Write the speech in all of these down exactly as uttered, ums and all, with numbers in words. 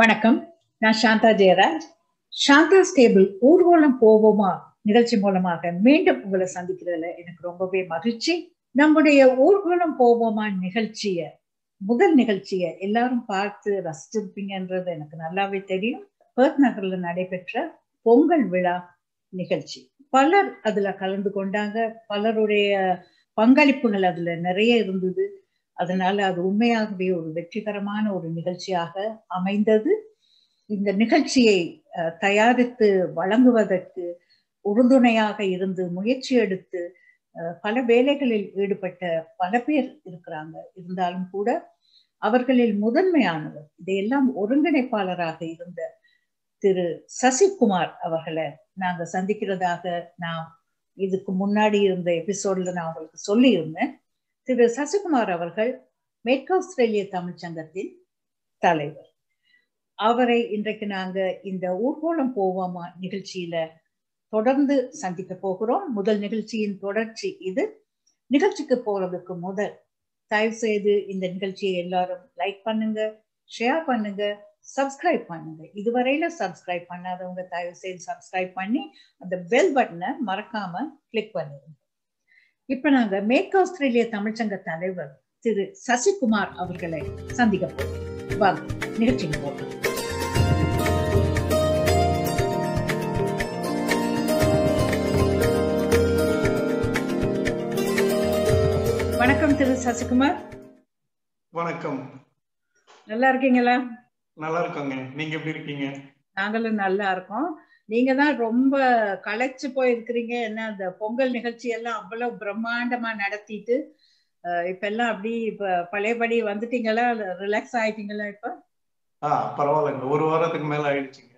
வணக்கம், நான் சாந்தா ஜெயராஜ். சாந்தாஸ் டேபிள் ஊர்கோளம் போவோமா நிகழ்ச்சி மூலமாக மீண்டும் உங்களை சந்திக்கிறதுல எனக்கு ரொம்பவே மகிழ்ச்சி. நம்முடைய ஊர்கோளம் போவோமா நிகழ்ச்சிய, முதல் நிகழ்ச்சிய எல்லாரும் பார்த்து ரசிச்சிருப்பீங்கன்றது எனக்கு நல்லாவே தெரியும். பெர்த் நகர்ல நடைபெற்ற பொங்கல் விழா நிகழ்ச்சி, பலர் அதுல கலந்து கொண்டாங்க. பலருடைய பங்களிப்புகள் அதுல நிறைய இருந்தது. அதனால அது உண்மையாகவே ஒரு வெற்றிகரமான ஒரு நிகழ்ச்சியாக அமைந்தது. இந்த நிகழ்ச்சியை தயாரித்து வழங்குவதற்கு உறுதுணையாக இருந்து முயற்சி எடுத்து பல வேலைகளில் ஈடுபட்ட பல பேர் இருக்கிறாங்க. இருந்தாலும் கூட அவர்களில் முதன்மையானவர் இதையெல்லாம் ஒருங்கிணைப்பாளராக இருந்த திரு சசிகுமார் அவர்களை நாங்கள் சந்திக்கிறதாக நான் இதுக்கு முன்னாடி இருந்த எபிசோட்ல நான் உங்களுக்கு சொல்லியிருந்தேன். திரு சசிகுமார் அவர்கள் மேற்கு ஆஸ்திரேலிய தமிழ்ச்சங்கத்தின் தலைவர். அவரை இன்றைக்கு நாங்க இந்த ஊர்கோளம் போவோமா நிகழ்ச்சியில தொடர்ந்து சந்திக்க போகிறோம். முதல் நிகழ்ச்சியின் தொடர்ச்சி இது. நிகழ்ச்சிக்கு போறதுக்கு முதல் தயவு செய்து இந்த நிகழ்ச்சியை எல்லாரும் லைக் பண்ணுங்க, ஷேர் பண்ணுங்க, சப்ஸ்கிரைப் பண்ணுங்க. இதுவரையில சப்ஸ்கிரைப் பண்ணாதவங்க தயவு செய்து சப்ஸ்கிரைப் பண்ணி அந்த பெல் பட்டனை மறக்காம கிளிக் பண்ணிடுங்க. இப்ப நாங்க மேற்கு ஆஸ்திரேலிய தமிழ்ச்சங்க தலைவர் திரு சசிகுமார் அவர்களை சந்திக்க போறோம். நிகழ்ச்சிக்கு போறோம். வணக்கம் திரு சசிகுமார். வணக்கம், நல்லா இருக்கீங்களா? நல்லா இருக்கோங்க, நீங்க எப்படி இருக்கீங்க? நாங்களும் நல்லா இருக்கோம். நீங்க தான் ரொம்ப களைச்சு போயிருக்கிறீங்க. என்ன அந்த பொங்கல் நிகழ்ச்சி எல்லாம் அவ்வளவு பிரம்மாண்டமா நடத்திட்டு இப்ப எல்லாம் அப்படி இப்ப பழையபடி வந்துட்டீங்களா? ரிலாக்ஸ் ஆயிட்டீங்களா? இப்ப பரவாயில்லைங்க, ஒரு வாரத்துக்கு மேல ஆயிடுச்சுங்க.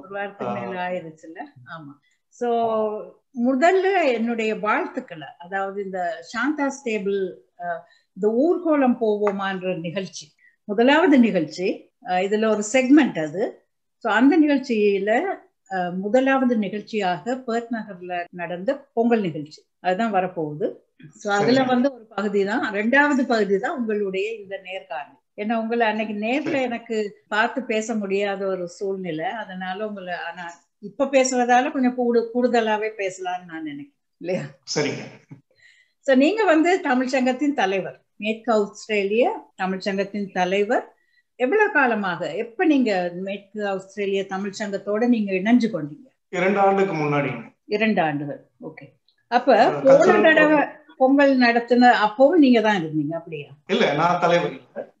ஒரு வாரத்துக்கு மேல ஆயிடுச்சுல்ல? ஆமா. சோ முதல்ல என்னுடைய வாழ்த்துக்களை, அதாவது இந்த சாந்தாஸ் டேபிள் இந்த ஊர்கோளம் போவோமான்ற நிகழ்ச்சி முதலாவது நிகழ்ச்சி, இதுல ஒரு செக்மெண்ட் அது. சோ அந்த நிகழ்ச்சியில முதலாவது நிகழ்ச்சியாக பெர்த் நகர்ல நடந்த பொங்கல் நிகழ்ச்சி அதுதான் வரப்போகுது. சோ அதுல வந்து ஒரு பகுதி தான், ரெண்டாவது பகுதி தான் உங்களுடைய இந்த நேர்காணல். ஏன்னா உங்களை அன்னைக்கு நேர்ல எனக்கு பார்த்து பேச முடியாத ஒரு சூழ்நிலை, அதனால உங்களை ஆனா இப்ப பேசுறதால கொஞ்சம் கூடு கூடுதலாவே பேசலாம்னு நான் நினைக்கிறேன், இல்லையா? சரிங்க. சோ நீங்க வந்து தமிழ்ச்சங்கத்தின் தலைவர், மேற்கு ஆஸ்திரேலிய தமிழ்ச்சங்கத்தின் தலைவர். எவ்வளவு காலமாக, எப்ப நீங்க மேற்கு ஆஸ்திரேலிய தமிழ்ச்சங்கத்தோட நீங்க இணைஞ்சு கொண்டீங்க? இரண்டு ஆண்டுக்கு முன்னாடி. இரண்டு ஆண்டுகள், ஓகே. அப்ப போன தடவை பொங்கல் நடத்தின அப்பவும் நீங்க தான் இருந்தீங்க, அப்படியா? இல்ல, நான் தலைவர்.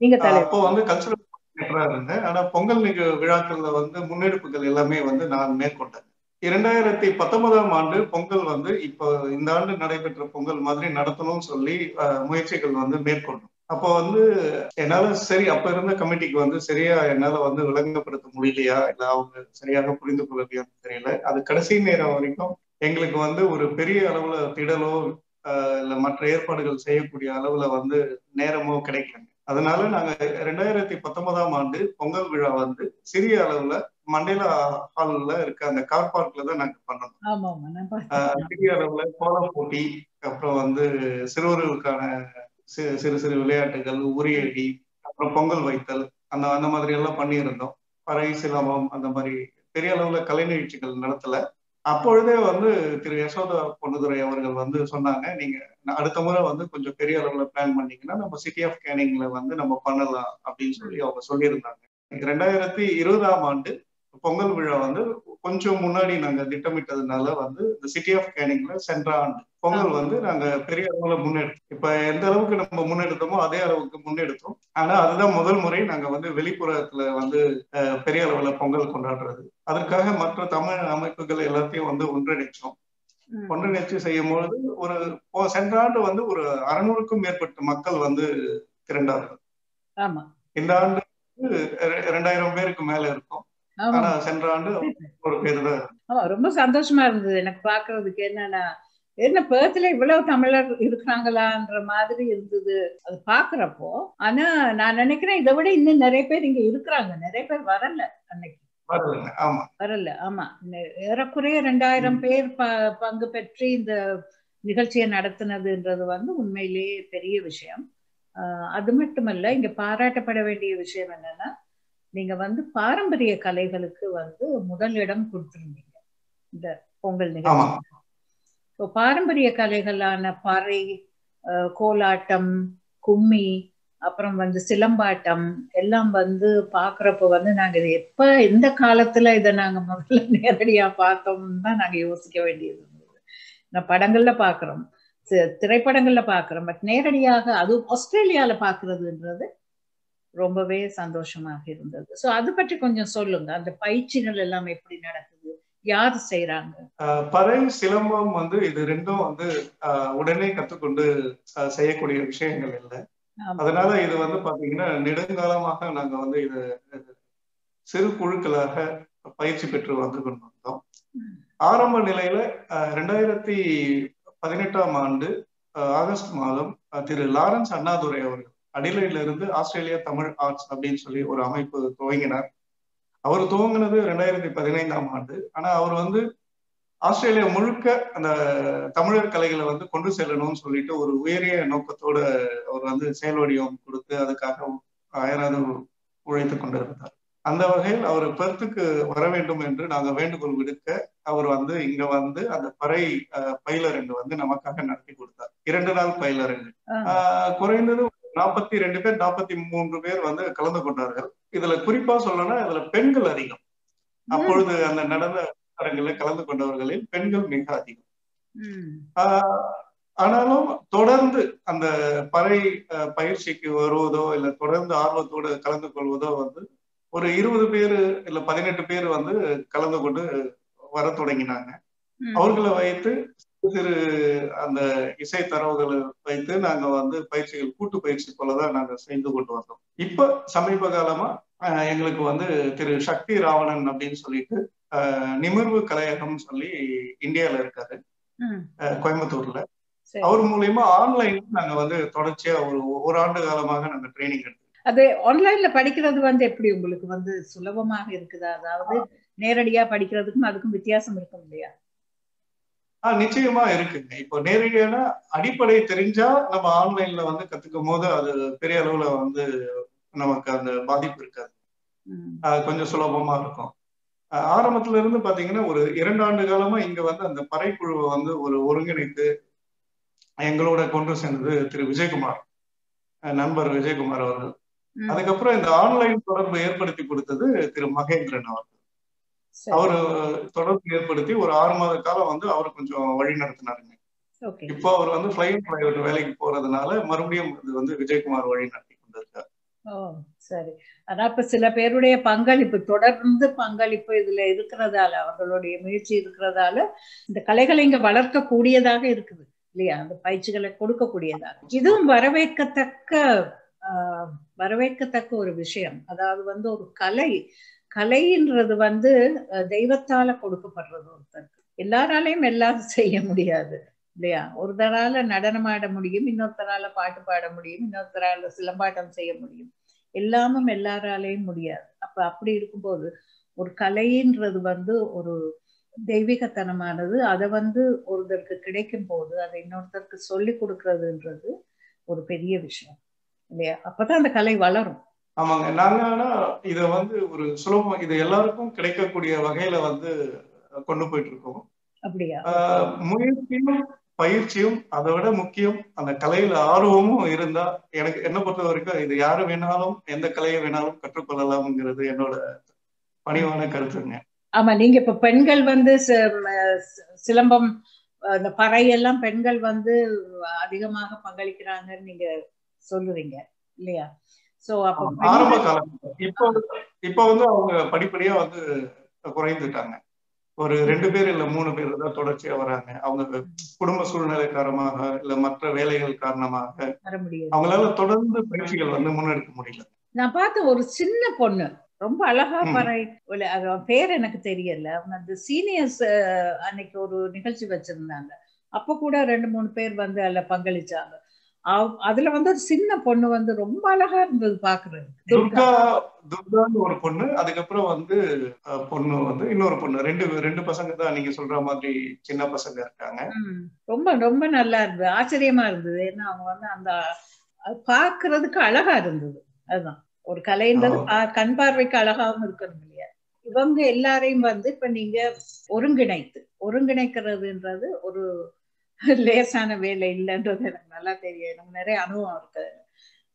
நீங்க தலைவர். அப்போ வந்து கல்ச்சுரல் செக்ரட்டரியா இருந்தேன். ஆனா பொங்கல் விழாக்கள்ல வந்து முன்னெடுப்புகள் எல்லாமே வந்து நான் மேற்கொண்டேன். இரண்டாயிரத்தி பத்தொன்பதாம் ஆண்டு பொங்கல் வந்து இப்போ இந்த ஆண்டு நடைபெற்ற பொங்கல் மாதிரி நடத்தணும்னு சொல்லி முயற்சிகள் வந்து மேற்கொண்டோம். அப்போ வந்து என்னால சரி அப்ப இருந்த கமிட்டிக்கு வந்து சரியா என்னால வந்து விளங்கப்படுத்த முடியலையா, இல்ல அவங்க சரியாக புரிந்து கொள்ளலையான்னு தெரியல. அது கடைசி நேரம் வரைக்கும் எங்களுக்கு வந்து ஒரு பெரிய அளவுல திடலோ இல்ல மற்ற ஏற்பாடுகள் செய்யக்கூடிய அளவுல வந்து நேரமோ கிடைக்கலங்க. அதனால நாங்க ரெண்டாயிரத்தி பத்தொன்பதாம் ஆண்டு பொங்கல் விழா வந்து சிறிய அளவுல மண்டேலா ஹால்ல இருக்க அந்த கார் பார்க்ல தான் நாங்க பண்ணோம். சிறிய அளவுல கோல போட்டி, அப்புறம் வந்து சிறுவர்களுக்கான சிறு சிறு விளையாட்டுகள், உரியடி, அப்புறம் பொங்கல் வைத்தல், அந்த அந்த மாதிரி எல்லாம் பண்ணியிருந்தோம். பறை, சிலம்பம், அந்த மாதிரி பெரிய அளவுல கலை நிகழ்ச்சிகள் நடத்தல. அப்பொழுதே வந்து திரு யசோதா பொன்னுதுரை அவர்கள் வந்து சொன்னாங்க, நீங்க அடுத்த முறை வந்து கொஞ்சம் பெரிய அளவுல பிளான் பண்ணீங்கன்னா நம்ம சிட்டி ஆஃப் கேனிங்ல வந்து நம்ம பண்ணலாம் அப்படின்னு சொல்லி அவங்க சொல்லியிருந்தாங்க. ரெண்டாயிரத்தி இருபதாம் ஆண்டு பொங்கல் விழா வந்து கொஞ்சம் முன்னாடி நாங்க திட்டமிட்டதுனால வந்து இந்த சிட்டி ஆஃப் கேனிங்ல சென்ற ஆண்டு பொங்கல் வந்து நாங்க பெரிய அளவுல முன்னெடுத்தோம். இப்ப எந்த அளவுக்கு நம்ம முன்னெடுத்தோமோ அதே அளவுக்கு முன்னெடுத்தோம். ஆனா அதுதான் முதல் முறை நாங்க வந்து வெளிப்புறத்துல வந்து பெரிய அளவுல பொங்கல் கொண்டாடுறது. அதற்காக மற்ற தமிழ் அமைப்புகள் எல்லாத்தையும் வந்து ஒன்றிணைச்சோம். ஒன்றிணைச்சு செய்யும்பொழுது ஒரு சென்ற ஆண்டு வந்து ஒரு அறுநூறுக்கும் மேற்பட்ட மக்கள் வந்து திரண்டார்கள். இந்த ஆண்டு இரண்டாயிரம் பேருக்கு மேல இருக்கும். ரொம்ப சந்தோஷமா இருந்தது எனக்கு பாக்குறதுக்கு. என்னன்னா என்ன பேர்த்ல இவ்வளவு தமிழர் இருக்கிறாங்களான்ற மாதிரி இருந்தது அது பாக்குறப்போ. ஆனா நான் நினைக்கிறேன் இதை விட இன்னும் நிறைய பேர் இங்க இருக்கிறாங்க. நிறைய பேர் வரல அன்னைக்கு, வரல. ஆமா, ஏறக்குறைய ரெண்டாயிரம் பேர் பங்கு பெற்று இந்த நிகழ்ச்சியை நடத்தினதுன்றது வந்து உண்மையிலேயே பெரிய விஷயம். அது மட்டுமல்ல, இங்க பாராட்டப்பட வேண்டிய விஷயம் என்னன்னா நீங்க வந்து பாரம்பரிய கலைகளுக்கு வந்து முதல் இடம் கொடுத்திருந்தீங்க இந்த பொங்கல் நிகழ்ச்சி. சோ பாரம்பரிய கலைகளான பாறை, கோலாட்டம், கும்மி, அப்புறம் வந்து சிலம்பாட்டம் எல்லாம் வந்து பாக்குறப்ப வந்து நாங்க இது எப்ப எந்த காலத்துல இதை நாங்க முதல்ல நேரடியா பார்த்தோம்னு தான் நாங்க யோசிக்க வேண்டியது இருந்தது. நான் படங்கள்ல பாக்குறோம், திரைப்படங்கள்ல பாக்குறோம், பட் நேரடியாக அது ஆஸ்திரேலியால பாக்குறதுன்றது ரொம்பவே சந்தோஷமாக இருந்தது. சோ அது பற்றி கொஞ்சம் சொல்லுங்க, அந்த பயிற்சிகள் எல்லாம் எப்படி நடக்குது, யார் செய்யறாங்க? பறை, சிலம்பம் வந்து இது ரெண்டும் வந்து உடனே கத்துக்கொண்டு செய்யக்கூடிய விஷயங்கள் இல்லை. அதனால இது வந்து பாத்தீங்கன்னா நெடுங்காலமாக நாங்க வந்து இது சிறு குழுக்களாக பயிற்சி பெற்று வந்து கொண்டு வந்தோம். ஆரம்ப நிலையில ரெண்டாயிரத்தி பதினெட்டாம் ஆண்டு ஆகஸ்ட் மாதம் திரு லாரன்ஸ் அண்ணாதுரை அவர்கள் அடிலையில இருந்து ஆஸ்திரேலியா தமிழ் ஆர்ட்ஸ் அப்படின்னு சொல்லி ஒரு அமைப்பு துவங்கினார். அவர் துவங்கினது ரெண்டாயிரத்தி பதினைந்தாம் ஆண்டு. ஆனா அவர் வந்து ஆஸ்திரேலியா முழுக்க அந்த தமிழர் கலைகளை வந்து கொண்டு செல்லணும்னு சொல்லிட்டு ஒரு உயரிய நோக்கத்தோட அவர் வந்து செயல் வடிவம் கொடுத்து அதுக்காக அயராது உழைத்து கொண்டிருந்தார். அந்த வகையில் அவர் பெர்த்துக்கு வர வேண்டும் என்று நாங்கள் வேண்டுகோள் விடுக்க அவர் வந்து இங்க வந்து அந்த பறை பயிலரங்கு வந்து நமக்காக நடத்தி கொடுத்தார். இரண்டு நாள் பயிலரங்கு. ஆஹ் குறைந்தது நாற்பத்தி ரெண்டு பேர் நாற்பத்தி மூன்று பேர் வந்து கலந்து கொண்டார்கள். இதுல குறிப்பா சொல்லணும்னா இதுல பெண்கள் அதிகம். அப்பொழுது அந்த நடந்த கலந்து கொண்டவர்களில் பெண்கள் மிக அதிகம். ஆனாலும் தொடர்ந்து அந்த பறை பயிற்சிக்கு வருவதோ இல்ல தொடர்ந்து ஆர்வத்தோடு கலந்து கொள்வதோ வந்து ஒரு இருபது பேரு இல்ல பதினெட்டு பேர் வந்து கலந்து கொண்டு வர தொடங்கினாங்க. அவர்களை வைத்து சிறு அந்த இசை தரவுகளை வைத்து நாங்க வந்து பயிற்சிகள் கூட்டு பயிற்சி போலதான் நாங்க செய்து கொண்டு வந்தோம். இப்ப சமீப காலமா எங்களுக்கு வந்து திரு சக்தி ராவணன் அப்படின்னு சொல்லிட்டு நிமிர்வு கலையகம் சொல்லி இந்தியால இருக்காரு, கோயம்புத்தூர்ல. அவர் மூலியமா ஆன்லைன் நாங்க வந்து தொடர்ச்சியா ஒரு ஒரு ஆண்டு காலமாக நாங்க ட்ரைனிங் எடுத்தோம். அது ஆன்லைன்ல படிக்கிறது வந்து எப்படி உங்களுக்கு வந்து சுலபமாக இருக்குதா? அதாவது நேரடியா படிக்கிறதுக்கும் அதுக்கும் வித்தியாசம் இருக்கும் இல்லையா? ஆஹ் நிச்சயமா இருக்குங்க. இப்போ நேரடியான அடிப்படை தெரிஞ்சா நம்ம ஆன்லைன்ல வந்து கத்துக்கும் போது அது பெரிய அளவுல வந்து நமக்கு அந்த பாதிப்பு இருக்காது, கொஞ்சம் சுலபமா இருக்கும். ஆரம்பத்துல இருந்து பாத்தீங்கன்னா ஒரு இரண்டு ஆண்டு காலமா இங்க வந்து அந்த பறைக்குழுவை வந்து ஒரு ஒருங்கிணைத்து எங்களோட கொண்டு சேர்ந்தது திரு விஜயகுமார், நண்பர் விஜயகுமார் அவர்கள். அதுக்கப்புறம் இந்த ஆன்லைன் தொடர்பு ஏற்படுத்தி கொடுத்தது திரு மகேந்திரன் அவர்கள். அவரு தொடர்பு ஏற்படுத்தி ஒரு ஆறு மாத காலம் வந்து அவர் கொஞ்சம் வழி நடத்தினாருங்க. இப்போ அவர் வந்து பிளைன் பிளைவுட் வேலைக்கு போறதுனால மறுபடியும் இது வந்து விஜயகுமார் வழி நடத்தி கொண்டிருக்காரு. ஓ சரி. ஆனா இப்ப சில பேருடைய பங்களிப்பு, தொடர்ந்து பங்களிப்பு இதுல இருக்கிறதால, அவர்களுடைய முயற்சி இருக்கிறதால இந்த கலைகளை இங்க வளர்க்க கூடியதாக இருக்குது இல்லையா? அந்த பயிற்சிகளை கொடுக்க கூடியதாக, இதுவும் வரவேற்கத்தக்க ஆஹ் வரவேற்கத்தக்க ஒரு விஷயம். அதாவது வந்து ஒரு கலை, கலைன்றது வந்து தெய்வத்தால கொடுக்கப்படுறது. ஒருத்தருக்கு எல்லாராலையும் எல்லாரும் செய்ய முடியாது இல்லையா? ஒருத்தரால நடனமாட முடியும், இன்னொருத்தரால பாட்டு பாட முடியும், இன்னொருத்தரால சிலம்பாட்டம் செய்ய முடியும், எல்லாமும் எல்லாராலையும் முடியாது. அப்ப அப்படி இருக்கும்போது ஒரு கலைன்றது வந்து ஒரு தெய்வீகத்தனமானது. அதை வந்து ஒருத்தருக்கு கிடைக்கும் போது அதை இன்னொருத்தருக்கு சொல்லி கொடுக்கறதுன்றது ஒரு பெரிய விஷயம் இல்லையா? அப்பதான் அந்த கலை வளரும். ஆமாங்க. நாங்க ஆனா இதை வந்து ஒரு சுலபம், இது எல்லாருக்கும் கிடைக்கக்கூடிய வகையில வந்து கொண்டு போயிட்டு இருக்கோம். அப்படியா? முயற்சியும் பயிற்சியும் அதை விட முக்கியம் அந்த கலையில ஆர்வமும் இருந்தா, எனக்கு என்ன பொறுத்த வரைக்கும் இது யாரு வேணாலும் எந்த கலையை வேணாலும் கற்றுக்கொள்ளலாம்ங்கிறது என்னோட பணிவான கருத்துங்க. ஆமா. நீங்க இப்ப பெண்கள் வந்து சிலம்பம், இந்த பறையெல்லாம் பெண்கள் வந்து அதிகமாக பங்களிக்கிறாங்கன்னு நீங்க சொல்லுவீங்க இல்லையா? சோ அப்ப ஆரம்ப காலம் இப்ப இப்ப வந்து அவங்க படிப்படியா வந்து குறைந்துட்டாங்க. ஒரு ரெண்டு பேர் இல்ல மூணு பேர் தான் தொடர்ச்சியா வராங்க. அவங்க குடும்ப சூழ்நிலை காரணமாக இல்ல மற்ற வேலைகள் காரணமாக அவங்களால தொடர்ந்து பயிற்சிகள் வந்து முன்னெடுக்க முடியல. நான் பார்த்த ஒரு சின்ன பொண்ணு ரொம்ப அழகா பறை, பேர் எனக்கு தெரியல, அந்த சீனியர்ஸ் அன்னைக்கு ஒரு நிகழ்ச்சி வச்சிருந்தாங்க. அப்ப கூட ரெண்டு மூணு பேர் வந்து அதுல பங்களிச்சாங்க. அதுல வந்து ஒரு சின்ன பொண்ணு வந்து ரொம்ப அழகா இருந்தது பாக்குறது. துர்கா துர்கான்னு ஒரு பொண்ணு, அதுக்கப்புறம் வந்து பொண்ணு வந்து இன்னொரு பொண்ணு, ரெண்டு ரெண்டு பசங்க தான் நீங்க சொல்ற மாதிரி சின்ன பசங்க இருக்காங்க. ரொம்ப ரொம்ப நல்லா இருந்தது, ஆச்சரியமா இருந்தது. ஏன்னா அவங்க வந்து அந்த பாக்குறதுக்கு அழகா இருந்தது. அதுதான் ஒரு கலைன்றது கண் பார்வைக்கு அழகாவும் இருக்கணும் இல்லையா. இவங்க எல்லாரையும் வந்து இப்ப நீங்க ஒருங்கிணைத்து ஒருங்கிணைக்கிறதுன்றது ஒரு லேசான வேலை இல்லைன்றது எனக்கு நல்லா தெரியும். எனக்கு நிறைய அனுபவம் இருக்கு.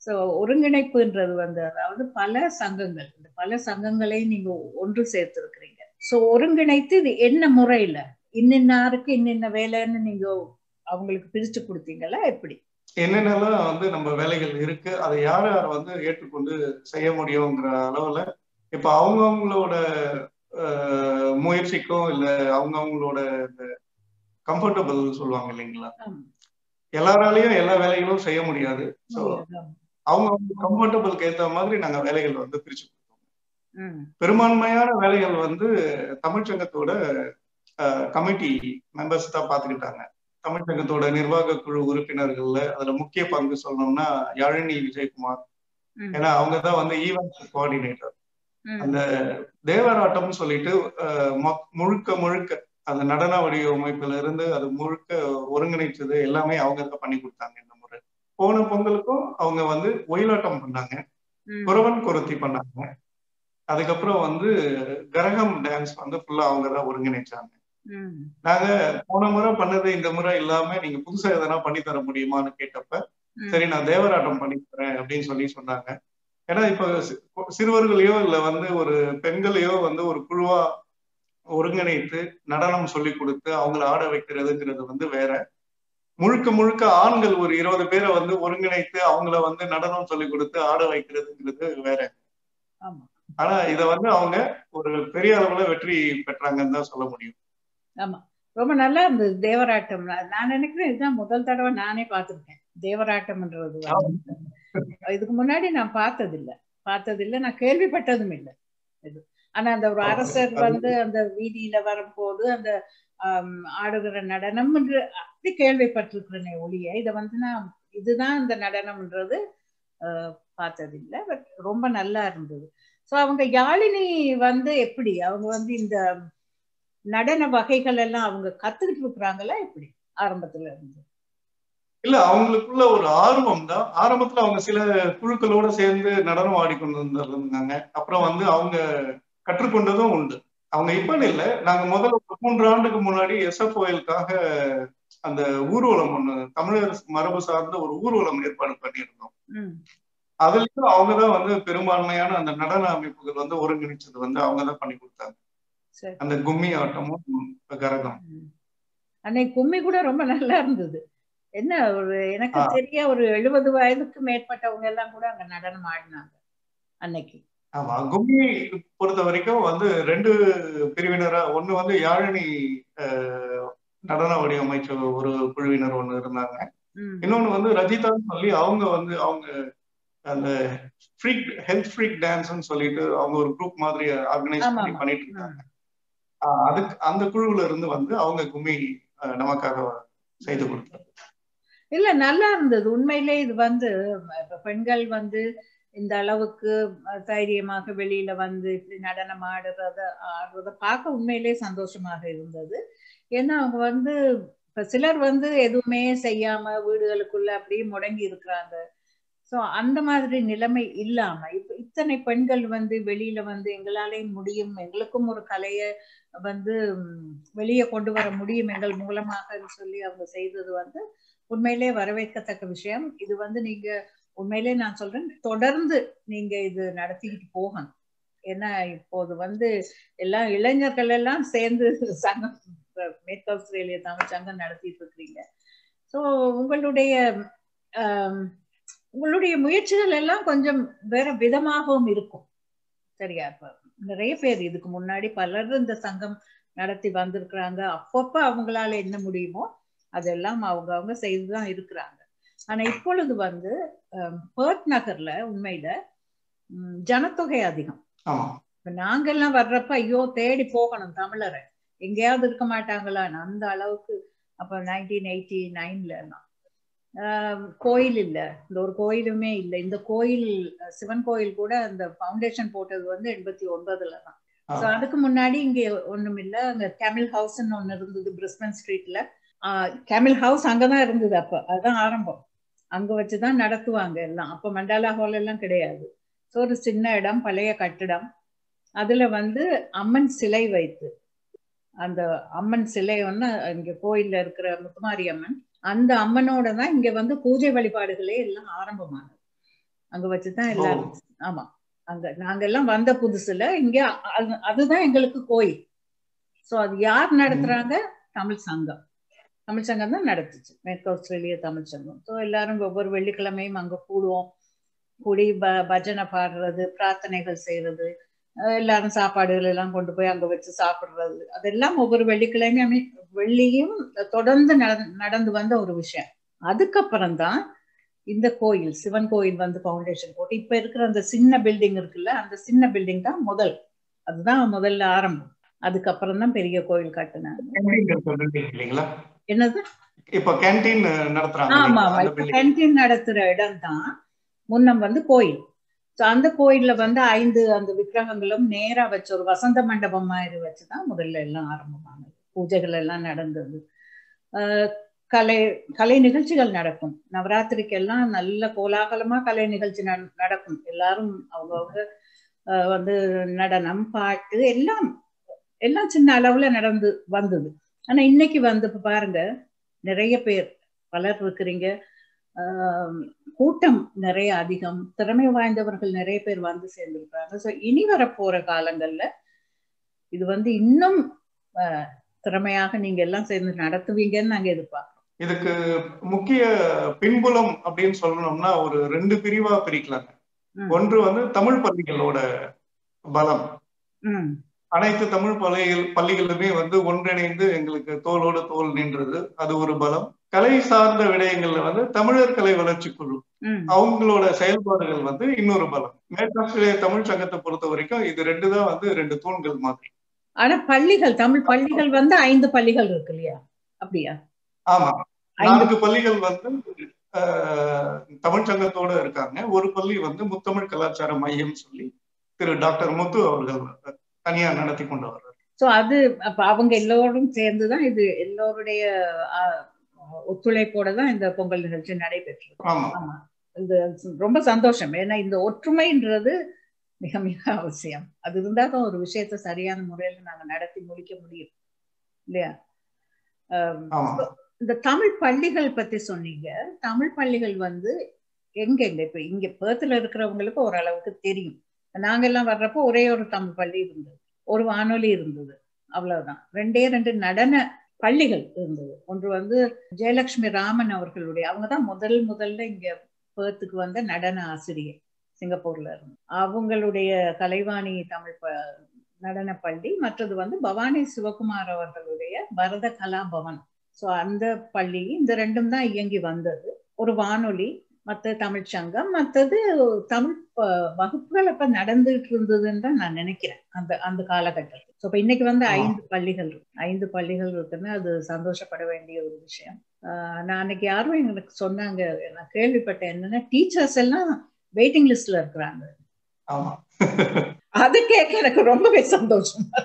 ஸோ ஒருங்கிணைப்புன்றது வந்து அதாவது பல சங்கங்கள் இந்த பல சங்கங்களையும் நீங்க ஒன்று சேர்த்துருக்கிறீங்க. ஸோ ஒருங்கிணைத்து இது என்ன முறையில இன்னின்னாருக்கு இன்னின்ன வேலைன்னு நீங்க அவங்களுக்கு பிரிச்சு கொடுத்தீங்களா எப்படி? என்னென்னலாம் வந்து நம்ம வேலைகள் இருக்கு, அதை யார் யார் வந்து ஏற்றுக்கொண்டு செய்ய முடியுங்கிற அளவுல இப்ப அவங்கவுங்களோட முயற்சிக்கோ இல்லை அவங்கவுங்களோட கம்ஃபர்டபுள் சொல்லுவாங்க இல்லைங்களா, எல்லாராலையும் எல்லா வேலைகளும் செய்ய முடியாது. ஸோ அவங்க கம்ஃபர்டபுளுக்கு ஏற்ற மாதிரி நாங்கள் வேலைகள் வந்து பிரிச்சு கொடுத்தோம். பெரும்பான்மையான வேலைகள் வந்து தமிழ்ச்சங்கத்தோட கமிட்டி மெம்பர்ஸ் தான் பார்த்துக்கிட்டாங்க. தமிழ்ச்சங்கத்தோட நிர்வாக குழு உறுப்பினர்கள்ல அதுல முக்கிய பங்கு சொல்லணும்னா யாழினி விஜயகுமார், ஏன்னா அவங்கதான் வந்து ஈவென்ட் கோஆர்டினேட்டர். அந்த தேவராட்டம்னு சொல்லிட்டு முழுக்க முழுக்க அந்த நடன வடிவமைப்புல இருந்து அது முழுக்க ஒருங்கிணைச்சது எல்லாமே அவங்க பண்ணி கொடுத்தாங்க. இந்த முறை போன பொங்கலுக்கும் அவங்க வந்து ஒயிலாட்டம் பண்ணாங்க, குறவன் குரத்தி பண்ணாங்க, அதுக்கப்புறம் வந்து கரகம் டான்ஸ் வந்து ஃபுல்லா அவங்கதான் ஒருங்கிணைச்சாங்க. நாங்க போன முறை பண்ணது இந்த முறை இல்லாம நீங்க புதுசா எதனா பண்ணி தர முடியுமான்னு கேட்டப்ப சரி நான் தேவராட்டம் பண்ணி தரேன் அப்படின்னு சொல்லி சொன்னாங்க. ஏன்னா இப்ப சிறுவர்களையோ இல்ல வந்து ஒரு பெண்களையோ வந்து ஒரு குழுவா ஒருங்கிணைத்து நடனம் சொல்லி கொடுத்து அவங்கள ஆட வைக்கிறதுங்கிறது வந்து வேற, முழுக்க முழுக்க ஆண்கள் ஒரு இருபது பேரை வந்து ஒருங்கிணைத்து அவங்கள வந்து நடனம் சொல்லி கொடுத்து ஆட வைக்கிறதுங்கிறது வேற. ஆனா இத வந்து அவங்க ஒரு பெரிய அளவுல வெற்றி பெற்றாங்கன்னு தான் சொல்ல முடியும். ஆமா, ரொம்ப நல்லா இருந்தது தேவராட்டம். நான் நினைக்கிறேன் இதுதான் முதல் தடவை நானே பார்த்துருக்கேன் தேவராட்டம்ன்றது. இதுக்கு முன்னாடி நான் பார்த்தது இல்லை பார்த்தது இல்லை நான் கேள்விப்பட்டதும் இல்லை இது. ஆனா அந்த ஒரு அரசர் வந்து அந்த வீதியில வரும்போது அந்த ஆஹ் ஆடுகிற நடனம் என்று அப்படி கேள்விப்பட்டிருக்கிறேனே ஒளிய இதை வந்து நான் இதுதான் இந்த நடனம்ன்றது அஹ் பார்த்ததில்லை. பட் ரொம்ப நல்லா இருந்தது. ஸோ அவங்க யாழினி வந்து எப்படி அவங்க வந்து இந்த நடன வகைகள் எல்லாம் அவங்க கத்துக்கிட்டு இருக்கிறாங்களா எப்படி ஆரம்பத்துல இருந்து? இல்ல அவங்களுக்குள்ள ஒரு ஆர்வம் தான். ஆரம்பத்துல அவங்க சில குழுக்களோட சேர்ந்து நடனம் ஆடிக்கொண்டு இருந்தாங்க. அப்புறம் வந்து அவங்க கற்றுக்கொண்டதும் உண்டு. அவங்க இப்ப இல்ல, நாங்க முதல்ல மூன்று ஆண்டுக்கு முன்னாடி எஸ்எஃப்ஓஎலுக்காக அந்த ஊர்வலம் ஒண்ணு தமிழர் மரபு சார்ந்த ஒரு ஊர்வலம் ஏற்பாடு பண்ணியிருந்தோம். அதுலயும் அவங்கதான் வந்து பெரும்பான்மையான அந்த நடன அமைப்புகள் வந்து ஒருங்கிணைச்சது வந்து அவங்கதான் பண்ணி கொடுத்தாங்க. அந்த கும்மி ஆட்டமும் கரகம் அன்னைக்கு கும்மி கூட ரொம்ப நல்லா இருந்தது. என்ன ஒரு எனக்கு தெரிய ஒரு எழுபது வயதுக்கு மேற்பட்டவங்க எல்லாம் கூட அங்க நடனம் ஆடினாங்க அன்னைக்கு. ஆமா, கும்மி பொறுத்த வரைக்கும் வந்து ரெண்டு பிரிவினரா, ஒண்ணு வந்து யாழினி நடன வடிவமைச்ச ஒரு குழுவினர் ஒண்ணு இருந்தாங்க, இன்னொன்னு வந்து ரஜிதான்னு சொல்லி அவங்க வந்து அவங்க அந்த ஃப்ரீக் ஹெல்த் ஃப்ரீக் டான்ஸ்ன்னு சொல்லிட்டு அவங்க ஒரு குரூப் மாதிரி ஆர்கனைஸ் பண்ணி பண்ணிட்டு இருந்தாங்க. அதுக்கு அந்த குழுவுல இருந்து வந்து அவங்க கும்மி நமக்காக செய்து கொடுத்தாங்க. இல்ல நல்லா இருந்தது உண்மையிலே. இது வந்து பெண்கள் வந்து இந்த அளவுக்கு தைரியமாக வெளியில வந்து இப்படி நடனம் ஆடுறத ஆடுறத பார்க்க உண்மையிலே சந்தோஷமாக இருந்தது. ஏன்னா அவங்க வந்து இப்ப சிலர் வந்து எதுவுமே செய்யாம வீடுகளுக்குள்ள அப்படியே முடங்கி இருக்கிறாங்க. ஸோ அந்த மாதிரி நிலைமை இல்லாம இப்ப இத்தனை பெண்கள் வந்து வெளியில வந்து எங்களாலேயும் முடியும், எங்களுக்கும் ஒரு கலையை வந்து வெளியே கொண்டு வர முடியும் எங்கள் மூலமாக சொல்லி அவங்க செய்தது வந்து உண்மையிலே வரவேற்கத்தக்க விஷயம். இது வந்து நீங்க உண்மையிலே நான் சொல்றேன் தொடர்ந்து நீங்க இது நடத்திக்கிட்டு போகணும். ஏன்னா இப்போது வந்து எல்லா இளைஞர்கள் எல்லாம் சேர்ந்து சங்கம் மேற்கு ஆஸ்திரேலியா தமிழ் சங்கம் நடத்திட்டு இருக்கிறீங்க. ஸோ உங்களுடைய உங்களுடைய முயற்சிகள் எல்லாம் கொஞ்சம் வேற விதமாகவும் இருக்கும் சரியா? இப்ப நிறைய பேர் இதுக்கு முன்னாடி பலரும் இந்த சங்கம் நடத்தி வந்திருக்கிறாங்க. அப்பப்ப அவங்களால என்ன முடியுமோ அதெல்லாம் அவங்க அவங்க செய்துதான் இருக்கிறாங்க. ஆனா இப்பொழுது வந்து பெர்த் நகர்ல உண்மையில உம் ஜனத்தொகை அதிகம். இப்ப நாங்கெல்லாம் வர்றப்ப ஐயோ தேடி போகணும் தமிழரை, எங்கேயாவது இருக்க மாட்டாங்களான்னு அந்த அளவுக்கு. அப்போ நைன்டீன் எயிட்டி நைன்ல எல்லாம் கோயில் இல்லை, இந்த ஒரு கோயிலுமே இல்லை. இந்த கோயில் சிவன் கோயில் கூட அந்த ஃபவுண்டேஷன் போட்டது வந்து எண்பத்தி ஒன்பதுல தான். ஸோ அதுக்கு முன்னாடி இங்க ஒண்ணும் இல்லை. அங்க கேமில் ஹவுஸ்ன்னு ஒன்று இருந்தது பிரிஸ்பன் ஸ்ட்ரீட்ல. ஆஹ் கேமில் ஹவுஸ் அங்கதான் இருந்தது. அப்ப அதுதான் ஆரம்பம். அங்க வச்சுதான் நடத்துவாங்க எல்லாம். அப்ப மண்டாலா ஹால் எல்லாம் கிடையாது. So ஒரு சின்ன இடம் பழைய கட்டடம் அதுல வந்து அம்மன் சிலை வைத்து அந்த அம்மன் சிலை ஒண்ணு இங்க கோயில்ல இருக்கிற முத்துமாரி அம்மன் அந்த அம்மனோட தான் இங்க வந்து பூஜை வழிபாடுகளே எல்லாம் ஆரம்பமானது அங்க வச்சு தான் எல்லாம் ஆமா அங்க நாங்க எல்லாம் வந்த புதுசுல இங்க அதுதான் எங்களுக்கு கோயில் சோ அது யார் நடத்துறாங்க தமிழ் சங்கம் தமிழ் சங்கம் தான் நடந்துச்சு மேற்கு ஆஸ்திரேலியா தமிழ் சங்கம் சோ எல்லாரும் ஒவ்வொரு வெள்ளிக்கிழமையும் அங்க கூடுவோம் கூடி பஜனை பாடுறது பிரார்த்தனைகள் செய்றது எல்லாரும் சாப்பாடுகள் எல்லாம் கொண்டு போய் அங்க வச்சு சாப்பிடுறது அதெல்லாம் ஒவ்வொரு வெள்ளிக்கிழமையும் வெள்ளியும் தொடர்ந்து நடந்து வந்த ஒரு விஷயம் அதுக்கப்புறம் தான் இந்த கோயில் சிவன் கோயில் வந்து ஃபவுண்டேஷன் போட்டு இப்ப இருக்கிற அந்த சின்ன பில்டிங் இருக்குல்ல அந்த சின்ன பில்டிங் தான் முதல் அதுதான் முதல்ல ஆரம்பம் அதுக்கப்புறம் தான் பெரிய கோயில் கட்டினாங்க என்னது இப்ப கேண்டீன் நடத்துறாங்க ஆமா கேண்டீன் நடத்துற இடம் தான் முன்னம் வந்து கோயில் சோ அந்த கோயில்ல வந்து ஐந்து அந்த விக்கிரகங்களும் நேரா வச்சு ஒரு வசந்த மண்டபம் மாதிரி வச்சுதான் முதல்ல எல்லாம் ஆரம்பமானது பூஜைகள் எல்லாம் நடந்தது கலை கலை நிகழ்ச்சிகள் நடக்கும் நவராத்திரிக்கு எல்லாம் நல்ல கோலாகலமா கலை நிகழ்ச்சி நடக்கும் எல்லாரும் அவங்கவுங்க வந்து நடனம் பாட்டு எல்லாம் எல்லாம் சின்ன அளவுல நடந்து வந்தது ஆனா இன்னைக்கு வந்து பாருங்க நிறைய பேர் பலர் இருக்கிறீங்க ஆஹ் கூட்டம் நிறைய அதிகம் திறமை வாய்ந்தவர்கள் நிறைய பேர் வந்து சேர்ந்திருக்கிறாங்க சோ இனி வரப்போற காலங்கள்ல இது வந்து இன்னும் திறமையாக நீங்க எல்லாம் சேர்ந்து நடத்துவீங்கன்னு நாங்க எதிர்பார்க்கிறோம் இதுக்கு முக்கிய பின்புலம் அப்படின்னு சொல்லணும்னா ஒரு ரெண்டு பிரிவா பிரிக்கலாம் ஒன்று வந்து தமிழ் பள்ளிகளோட பலம் அனைத்து தமிழ் பள்ளிகள் பள்ளிகளுமே வந்து ஒன்றிணைந்து எங்களுக்கு தோளோடு தோல் நின்றது அது ஒரு பலம் கலை சார்ந்த விடயங்கள்ல வந்து தமிழர் கலை வளர்ச்சி குழு அவங்களோட செயல்பாடுகள் வந்து இன்னொரு பலம் மேற்கு ஆஸ்திரேலிய தமிழ் சங்கத்தை பொறுத்த வரைக்கும் இது ரெண்டு தான் வந்து ரெண்டு தூண்கள் மாதிரி ஆனா பள்ளிகள் தமிழ் பள்ளிகள் வந்து ஐந்து பள்ளிகள் இருக்கு இல்லையா அப்படியா ஆமா நான்கு பள்ளிகள் வந்து தமிழ் சங்கத்தோட இருக்காங்க ஒரு பள்ளி வந்து முத்தமிழ் கலாச்சார மையம் சொல்லி திரு டாக்டர் முத்து அவர்கள் தனியா நடத்தி கொண்டு வர்றாரு சோ அது அவங்க எல்லோரும் சேர்ந்துதான் இது எல்லோருடைய ஒத்துழைப்போட தான் இந்த பொங்கல் நிகழ்ச்சி நடைபெற்று ஆமா இந்த ரொம்ப சந்தோஷம் ஏன்னா இந்த ஒற்றுமைன்றது மிக மிக அவசியம் அது இருந்தாதான் ஒரு விஷயத்த சரியான முறையில நாங்க நடத்தி முடிக்க முடியும் இல்லையா இந்த தமிழ் பள்ளிகள் பத்தி சொன்னீங்க தமிழ் பள்ளிகள் வந்து எங்க எங்க இப்ப இங்க பேர்த்துல இருக்கிறவங்களுக்கு ஓரளவுக்கு தெரியும் நாங்க எல்லாம் வர்றப்போ ஒரே ஒரு தமிழ் பள்ளி இருந்தது ஒரு வானொலி இருந்தது அவ்வளவுதான் ரெண்டே ரெண்டு நடன பள்ளிகள் இருந்தது ஒன்று வந்து ஜெயலட்சுமி ராமன் அவர்களுடைய அவங்கதான் முதல் முதல்ல இங்க பேர்த்துக்கு வந்த நடன ஆசிரியர் சிங்கப்பூர்ல இருந்து அவங்களுடைய கலைவாணி தமிழ் ப நடன பள்ளி மற்றது வந்து பவானி சிவகுமார் அவர்களுடைய பரத கலா பவன் ஸோ அந்த பள்ளி இந்த ரெண்டும் தான் இயங்கி வந்தது ஒரு வானொலி மற்ற தமிழ் சங்கம் மற்றது தமிழ் வகுப்புகள் அப்ப நடந்துட்டு இருந்ததுன்னு தான் நான் நினைக்கிறேன் அந்த அந்த காலகட்டத்தில் ஸோ இப்போ இன்னைக்கு வந்து ஐந்து பள்ளிகள் ஐந்து பள்ளிகள் இருக்குன்னு அது சந்தோஷப்பட வேண்டிய ஒரு விஷயம் நான் அன்னைக்கு யாரும் எங்களுக்கு சொன்னாங்க நான் கேள்விப்பட்டேன் என்னன்னா டீச்சர்ஸ் எல்லாம் வெயிட்டிங் லிஸ்ட்ல இருக்கிறாங்க அது கேட்க எனக்கு ரொம்பவே சந்தோஷமா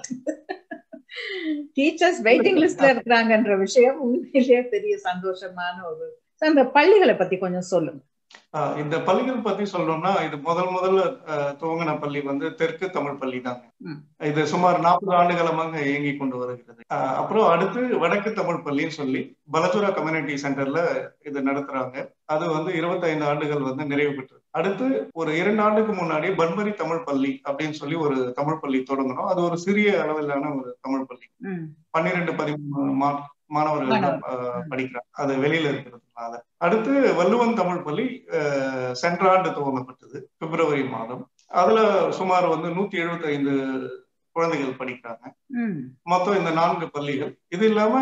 டீச்சர்ஸ் வெயிட்டிங் லிஸ்ட்ல இருக்கிறாங்கன்ற விஷயம் உண்மையிலேயே பெரிய சந்தோஷமான ஒரு அந்த பள்ளிகளை பத்தி கொஞ்சம் சொல்லுங்க இந்த பள்ளிகள் பத்தி சொல்லணும்னா இது முதல் முதல்ல துவங்கின பள்ளி வந்து தெற்கு தமிழ் பள்ளி தாங்க இது சுமார் நாற்பது ஆண்டுகளமாக இயங்கி கொண்டு வருகிறது அப்புறம் அடுத்து வடக்கு தமிழ் பள்ளின்னு சொல்லி பலச்சுரா கம்யூனிட்டி சென்டர்ல இது நடத்துறாங்க அது வந்து இருபத்தி ஐந்து ஆண்டுகள் வந்து நிறைவு பெற்றது அடுத்து ஒரு இரண்டு ஆண்டுக்கு முன்னாடி பன்மரி தமிழ் பள்ளி அப்படின்னு சொல்லி ஒரு தமிழ் பள்ளி தொடங்கணும் அது ஒரு சிறிய அளவிலான ஒரு தமிழ் பள்ளி பன்னிரெண்டு பதிமூணு மாணவர்கள் படிக்கிறாங்க அது வெளியில இருக்கிறதுனால அடுத்து வள்ளுவன் தமிழ் பள்ளி சென்ற ஆண்டு துவங்கப்பட்டது பிப்ரவரி மாதம் அதுல சுமார் வந்து நூத்தி எழுபத்தி ஐந்து குழந்தைகள் படிக்கிறாங்க மொத்தம் இந்த நான்கு பள்ளிகள் இது இல்லாம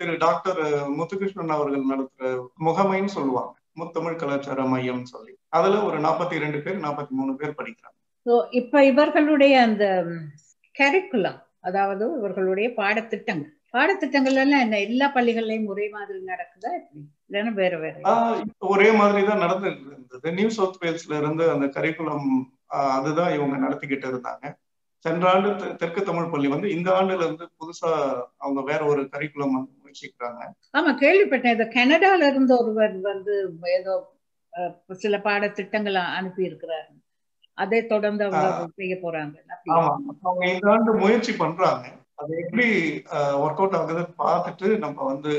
திரு டாக்டர் முத்துகிருஷ்ணன் அவர்கள் நடத்துற முகமைன்னு சொல்லுவாங்க முத்தமிழ் கலாச்சார மையம் சொல்லி அதுல ஒரு நாற்பத்தி இரண்டு பேர் நாற்பத்தி மூணு பேர் படிக்கிறாங்க சோ இப்ப இவர்களுடைய அந்த கரிக்குலம் அதாவது இவர்களுடைய பாடத்திட்டங்கள் பாடத்திட்டங்கள் எல்லாம் என்ன எல்லா பள்ளிகள்லயும் ஒரே மாதிரி நடக்குதா இல்லைன்னா வேற வேற ஒரே மாதிரிதான் நடந்துட்டு இருந்தது நியூ சவுத் வேல்ஸ்ல இருந்து அந்த கரிக்குலம் அதுதான் இவங்க நடத்திக்கிட்டு இருந்தாங்க சென்ற ஆண்டு தெற்கு தமிழ் பள்ளி வந்து இந்த ஆண்டுல இருந்து புதுசா அவங்க வேற ஒரு கரிக்குலம் முயற்சிக்கிறாங்க ஆமா கேள்விப்பட்டேன் இதை கனடால இருந்து ஒருவர் வந்து ஏதோ சில பாடத்திட்டங்களை அனுப்பி இருக்கிறாரு அதே தொடர்ந்து அவங்க செய்ய போறாங்க. அவங்க இதாண்டு முயற்சி பண்றாங்க. அது எப்படி ஒர்க் அவுட் ஆகுது பார்த்துட்டு நம்ம வந்து,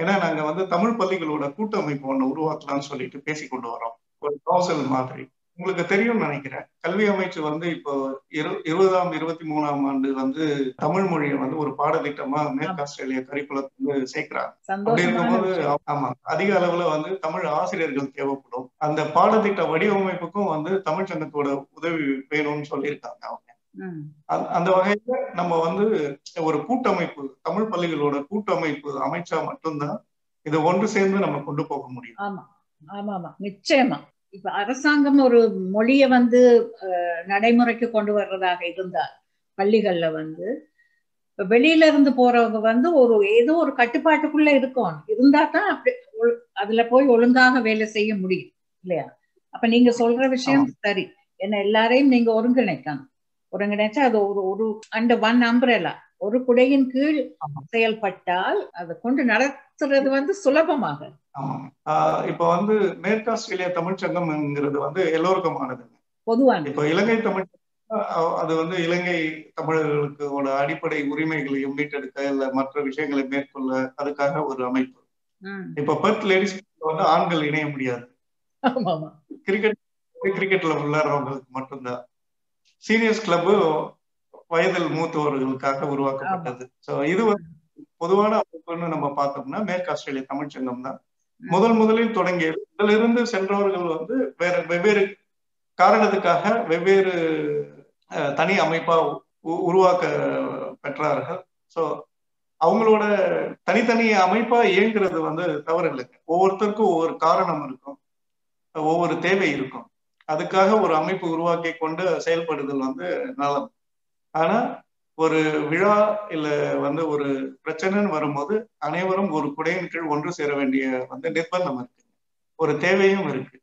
ஏன்னா நாங்க வந்து தமிழ் பள்ளிகளோட கூட்டமைப்பு ஒன்று உருவாக்கலாம்னு சொல்லிட்டு பேசி கொண்டு வரோம், ஒரு கவுன்சில் மாதிரி. உங்களுக்கு தெரியும் நினைக்கிறேன், கல்வி அமைச்சு வந்து இப்போ இரு இருபதாம் இருபத்தி மூணாம் ஆண்டு வந்து தமிழ் மொழியை வந்து ஒரு பாடத்திட்டமா மேற்கு ஆஸ்திரேலியா கரிக்குலத்துல சேர்க்கிறாங்க. அப்படி இருக்கும்போது ஆமா அதிக அளவுல வந்து தமிழ் ஆசிரியர்கள் தேவைப்படும். அந்த பாடத்திட்ட வடிவமைப்புக்கும் வந்து தமிழ் சங்கத்தோட உதவி வேணும்னு சொல்லியிருக்காங்க அவங்க. அந்த வகையில நம்ம வந்து ஒரு கூட்டமைப்பு, தமிழ் பள்ளிகளோட கூட்டமைப்பு அமைச்சா மட்டும்தான் இதை ஒன்று சேர்ந்து நம்ம கொண்டு போக முடியும். ஆமா ஆமா ஆமா நிச்சயமா. இப்ப அரசாங்கம் ஒரு மொழிய வந்து நடைமுறைக்கு கொண்டு வர்றதாக இருந்தால் பள்ளிகள்ல வந்து வெளியில இருந்து போறவங்க வந்து ஒரு ஏதோ ஒரு கட்டுப்பாட்டுக்குள்ள இருக்கும், இருந்தா தான் அப்படி அதுல போய் ஒழுங்காக வேலை செய்ய முடியும் இல்லையா? அப்ப நீங்க சொல்ற விஷயம் சரி. ஏன்னா எல்லாரையும் நீங்க ஒருங்கிணைக்கணும். ஒருங்கிணைச்சா அது ஒரு ஒரு அண்டர் ஒன் அம்பிரலா, ஒரு குடையின் கீழ் செயல்பட்டால் அதை கொண்டு நடத்துறது வந்து சுலபமாக. இப்ப வந்து மேற்கு ஆஸ்திரேலியா தமிழ் சங்கம்ங்கிறது வந்து எல்லோருக்குமானது பொதுவான. இப்ப இலங்கை தமிழ் அது வந்து இலங்கை தமிழர்களுக்கு அடிப்படை உரிமைகளையும் மீட்டெடுக்க இல்ல மற்ற விஷயங்களை மேற்கொள்ள அதுக்காக ஒரு அமைப்பு. இப்ப பெர்த் லேடிஸ் வந்து ஆண்கள் இணைய முடியாது, கிரிக்கெட் கிரிக்கெட்ல விளையாடுறவங்களுக்கு மட்டும்தான். சீனியர்ஸ் கிளப் வயதில் மூத்தவர்களுக்காக உருவாக்கப்பட்டது. சோ இது வந்து பொதுவான அமைப்புன்னு நம்ம பார்த்தோம்னா மேற்கு ஆஸ்திரேலிய தமிழ் சங்கம் தான் முதல் முதலில் தொடங்கியது. இதுல இருந்து சென்றவர்கள் வந்து வேற வெவ்வேறு காரணத்துக்காக வெவ்வேறு தனி அமைப்பா உருவாக்க பெற்றார்கள். சோ அவங்களோட தனித்தனி அமைப்பா இயங்குறது வந்து தவறு இல்லைங்க. ஒவ்வொருத்தருக்கும் ஒவ்வொரு காரணம் இருக்கும், ஒவ்வொரு தேவை இருக்கும். அதுக்காக ஒரு அமைப்பு உருவாக்கி கொண்டு செயல்படுதல் வந்து நலம். ஆனா ஒரு விழா இல்ல வந்து ஒரு பிரச்சனைன்னு வரும்போது அனைவரும் ஒரு குடையின் கீழ் ஒன்று சேர வேண்டிய வந்து நிர்பந்தம் இருக்கு, ஒரு தேவையும் இருக்கு.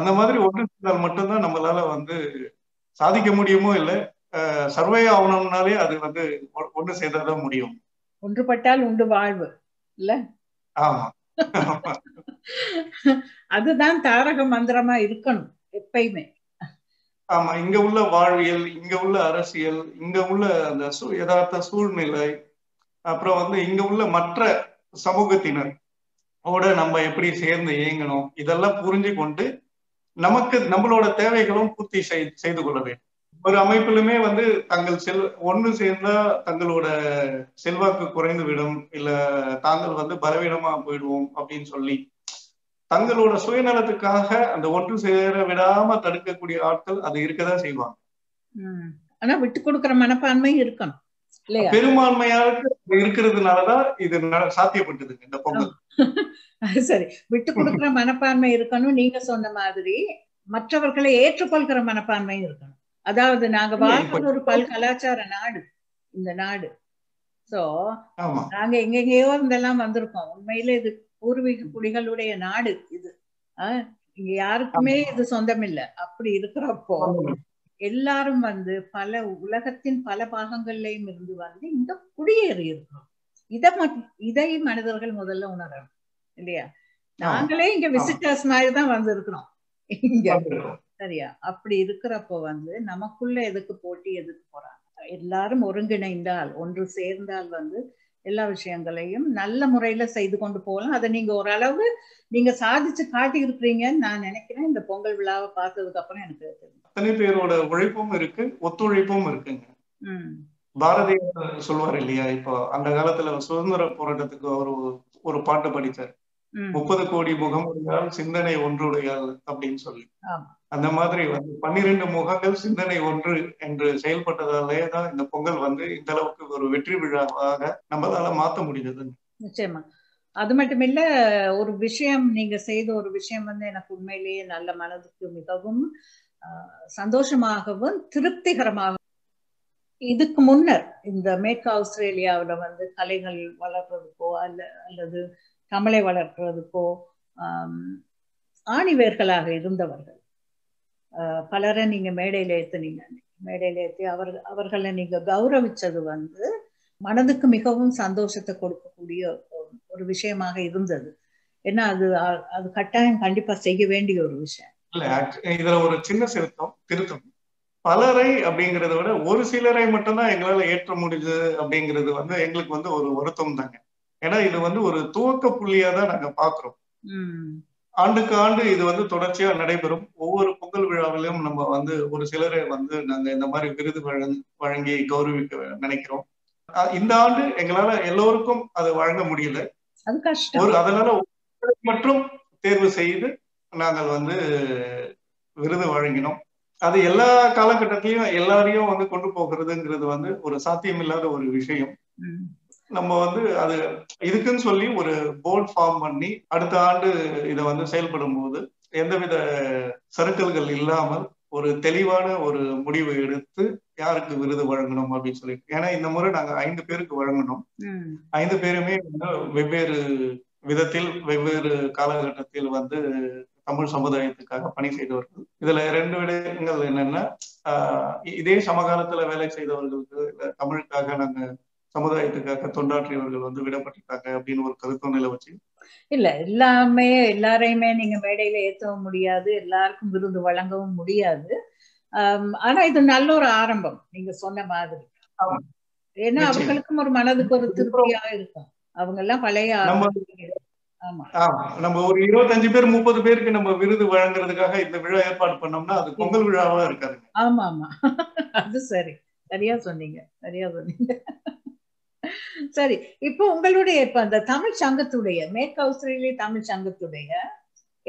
அந்த மாதிரி ஒன்று சேர்ந்தால் மட்டும்தான் நம்மளால வந்து சாதிக்க முடியுமோ இல்லை. சர்வே ஆகணும்னாலே அது வந்து ஒன்று சேர்ந்தாதான் முடியும். ஒன்றுபட்டால் உண்டு வாழ்வு இல்ல? ஆமா அதுதான் தாரக மந்திரமா இருக்கணும் எப்பயுமே. ஆமா, இங்க உள்ள வாழ்வியல், இங்க உள்ள அரசியல், இங்க உள்ள அந்த யதார்த்த சூழ்நிலை, அப்புறம் வந்து இங்க உள்ள மற்ற சமூகத்தினரோட நம்ம எப்படி சேர்ந்து இயங்கணும், இதெல்லாம் புரிஞ்சு கொண்டு நமக்கு நம்மளோட தேவைகளும் பூர்த்தி செய்து கொள்ள வேண்டும். ஒரு அமைப்பிலுமே வந்து தங்கள் செல் ஒன்று சேர்ந்தா தங்களோட செல்வாக்கு குறைந்து விடும், இல்ல தாங்கள் வந்து பலவீனமா போயிடுவோம் அப்படின்னு சொல்லி தங்களோட சுயநலத்துக்காக அந்த ஒன்று சேர விடாம தடுக்கக்கூடிய ஆட்கள் அது இருக்கதான் செய்வாங்க. ஆனா விட்டு கொடுக்கிற மனப்பான்மை இருக்கணும் இல்லையா? பெரும்பான்மையாருக்கு இருக்கிறதுனாலதான் இது சாத்தியப்பட்டதுங்க இந்த பொங்கல். சரி, விட்டு கொடுக்கிற மனப்பான்மை இருக்கணும். நீங்க சொன்ன மாதிரி மற்றவர்களை ஏற்றுக்கொள்கிற மனப்பான்மை இருக்கணும். அதாவது நாங்க வாழ்க்கை ஒரு பல் கலாச்சார நாடு இந்த நாடு. சோ நாங்க எங்கெங்கேயோ இருந்தெல்லாம் வந்திருக்கோம். உண்மையில இது பூர்வீக குடிகளுடைய நாடு இது. ஆஹ் இங்க யாருக்குமே இது சொந்தம் இல்லை. அப்படி இருக்கிறப்போ எல்லாரும் வந்து பல உலகத்தின் பல பாகங்கள்லயும் இருந்து வந்து இந்த குடியேறி இருக்கிறோம். இத இதை மனிதர்கள் முதல்ல உணரணும் இல்லையா? நாங்களே இங்க விசிட்டர்ஸ் மாதிரிதான் வந்து இருக்கிறோம் இங்க. சரியா? அப்படி இருக்கிறப்போ வந்து நமக்குள்ள எதுக்கு போட்டி, எதுக்கு போறாங்க? எல்லாரும் ஒருங்கிணைந்தால் ஒன்று சேர்ந்தால் வந்து எல்லா விஷயங்களையும் நல்ல முறையில செய்து கொண்டு போகலாம். அதை நீங்க ஓரளவு நீங்க சாதிச்சு காட்டி இருக்கிறீங்கன்னு நான் நினைக்கிறேன். இந்த பொங்கல் விழாவை பார்த்ததுக்கு அப்புறம் எனக்கு அத்தனை பேரோட உழைப்பும் இருக்கு, ஒத்துழைப்பும் இருக்குங்க. பாரதியார் சொல்லுவார் இல்லையா, இப்போ அந்த காலத்துல சுதந்திர போராட்டத்துக்கு ஒரு ஒரு பாட்டு படித்தார், முப்பது கோடி முகம் உடையால் சிந்தனை ஒன்றுடையால் அப்படின்னு சொல்லி. அந்த மாதிரி வந்து பன்னிரண்டு முகங்கள் சிந்தனை ஒன்று என்று செயல்பட்டதாலே தான் இந்த பொங்கல் வந்து இந்த அளவுக்கு ஒரு வெற்றி விழாவாக நம்மளால மாற்ற முடிஞ்சது. நிச்சயமா. அது மட்டும் இல்ல, ஒரு விஷயம் நீங்க செய்த ஒரு விஷயம் வந்து எனக்கு உண்மையிலேயே நல்ல மனதுக்கு மிகவும் சந்தோஷமாகவும் திருப்திகரமாக. இதுக்கு முன்னர் இந்த மேற்கு ஆஸ்திரேலியாவில வந்து கலைகள் வளர்றதுக்கோ அல்ல அல்லது தமிழை வளர்க்கிறதுக்கோ ஆணிவேர்களாக இருந்தவர்கள் பலரை நீங்க மேடையில ஏத்துனீங்க. மேடையில ஏற்றி அவர் அவர்களை நீங்க கௌரவிச்சது வந்து மனதுக்கு மிகவும் சந்தோஷத்தை கொடுக்கக்கூடிய ஒரு விஷயமாக இருந்தது. ஏன்னா அது அது கட்டாயம் கண்டிப்பா செய்ய வேண்டிய ஒரு விஷயம். இதுல ஒரு சின்ன திருத்தம் திருத்தம் பலரை அப்படிங்கறத விட ஒரு சிலரை மட்டும்தான் எங்களால ஏற்ற முடிஞ்சது அப்படிங்கிறது வந்து எங்களுக்கு வந்து ஒரு வருத்தம் தாங்க. ஏன்னா இது வந்து ஒரு துவக்க புள்ளியா தான் நாங்க பாக்குறோம். ஆண்டுக்கு ஆண்டு இது வந்து தொடர்ச்சியா நடைபெறும். ஒவ்வொரு பொங்கல் விழாவிலும் நம்ம வந்து ஒரு சிலரை வந்து நாங்க இந்த மாதிரி விருது வழங்கி கௌரவிக்க நினைக்கிறோம். இந்த ஆண்டு எங்களால எல்லோருக்கும் அது வழங்க முடியல. ஒரு அதனால மட்டும் தேர்வு செய்து நாங்கள் வந்து விருது வழங்கினோம். அது எல்லா காலகட்டத்திலையும் எல்லாரையும் வந்து கொண்டு போகிறதுங்கிறது வந்து ஒரு சாத்தியமில்லாத ஒரு விஷயம். நம்ம வந்து அது இதுக்குன்னு சொல்லி ஒரு போர்ட் ஃபார்ம் பண்ணி அடுத்த ஆண்டு இதை வந்து செயல்படும் போது எந்தவித சறுக்கல்கள் இல்லாமல் ஒரு தெளிவான ஒரு முடிவு எடுத்து யாருக்கு விருது வழங்கணும் அப்படின்னு சொல்லி, ஏன்னா இந்த முறை நாங்க ஐந்து பேருக்கு வழங்கணும். ஐந்து பேருமே வெவ்வேறு விதத்தில் வெவ்வேறு காலகட்டத்தில் வந்து தமிழ் சமுதாயத்துக்காக பணி செய்தவர்கள். இதுல ரெண்டு விடயங்கள் என்னன்னா, ஆஹ் இதே சமகாலத்துல வேலை செய்தவர்களுக்கு தமிழுக்காக நாங்க சமுதாயத்துக்காக தொண்டாற்றியவர்கள் வந்து விடப்பட்டிருக்காங்க அப்படின்னு ஒரு கருத்து நிலை வச்சு இல்ல எல்லாமே எல்லாரையுமே நீங்க மேடையில ஏற்றவும் முடியாது, எல்லாருக்கும் விருது வழங்கவும் முடியாது. ஆஹ் ஆனா இது நல்ல ஒரு ஆரம்பம் நீங்க சொன்ன மாதிரி. ஏன்னா அவங்களுக்கும் ஒரு மனதுக்கு ஒரு திருப்தியா இருக்கும். அவங்க எல்லாம் பழைய நம்ம ஒரு இருபத்தஞ்சு பேர் முப்பது பேருக்கு நம்ம விருது வழங்குறதுக்காக இந்த விழா ஏற்பாடு பண்ணோம்னா அது பொங்கல் விழாவா இருக்காது. ஆமா ஆமா அது சரி, சரியா சொன்னீங்க, சரியா சொன்னீங்க. சரி, இப்ப உங்களுடைய இப்ப அந்த தமிழ் சங்கத்துடைய மேற்கு ஆஸ்திரேலிய தமிழ் சங்கத்துடைய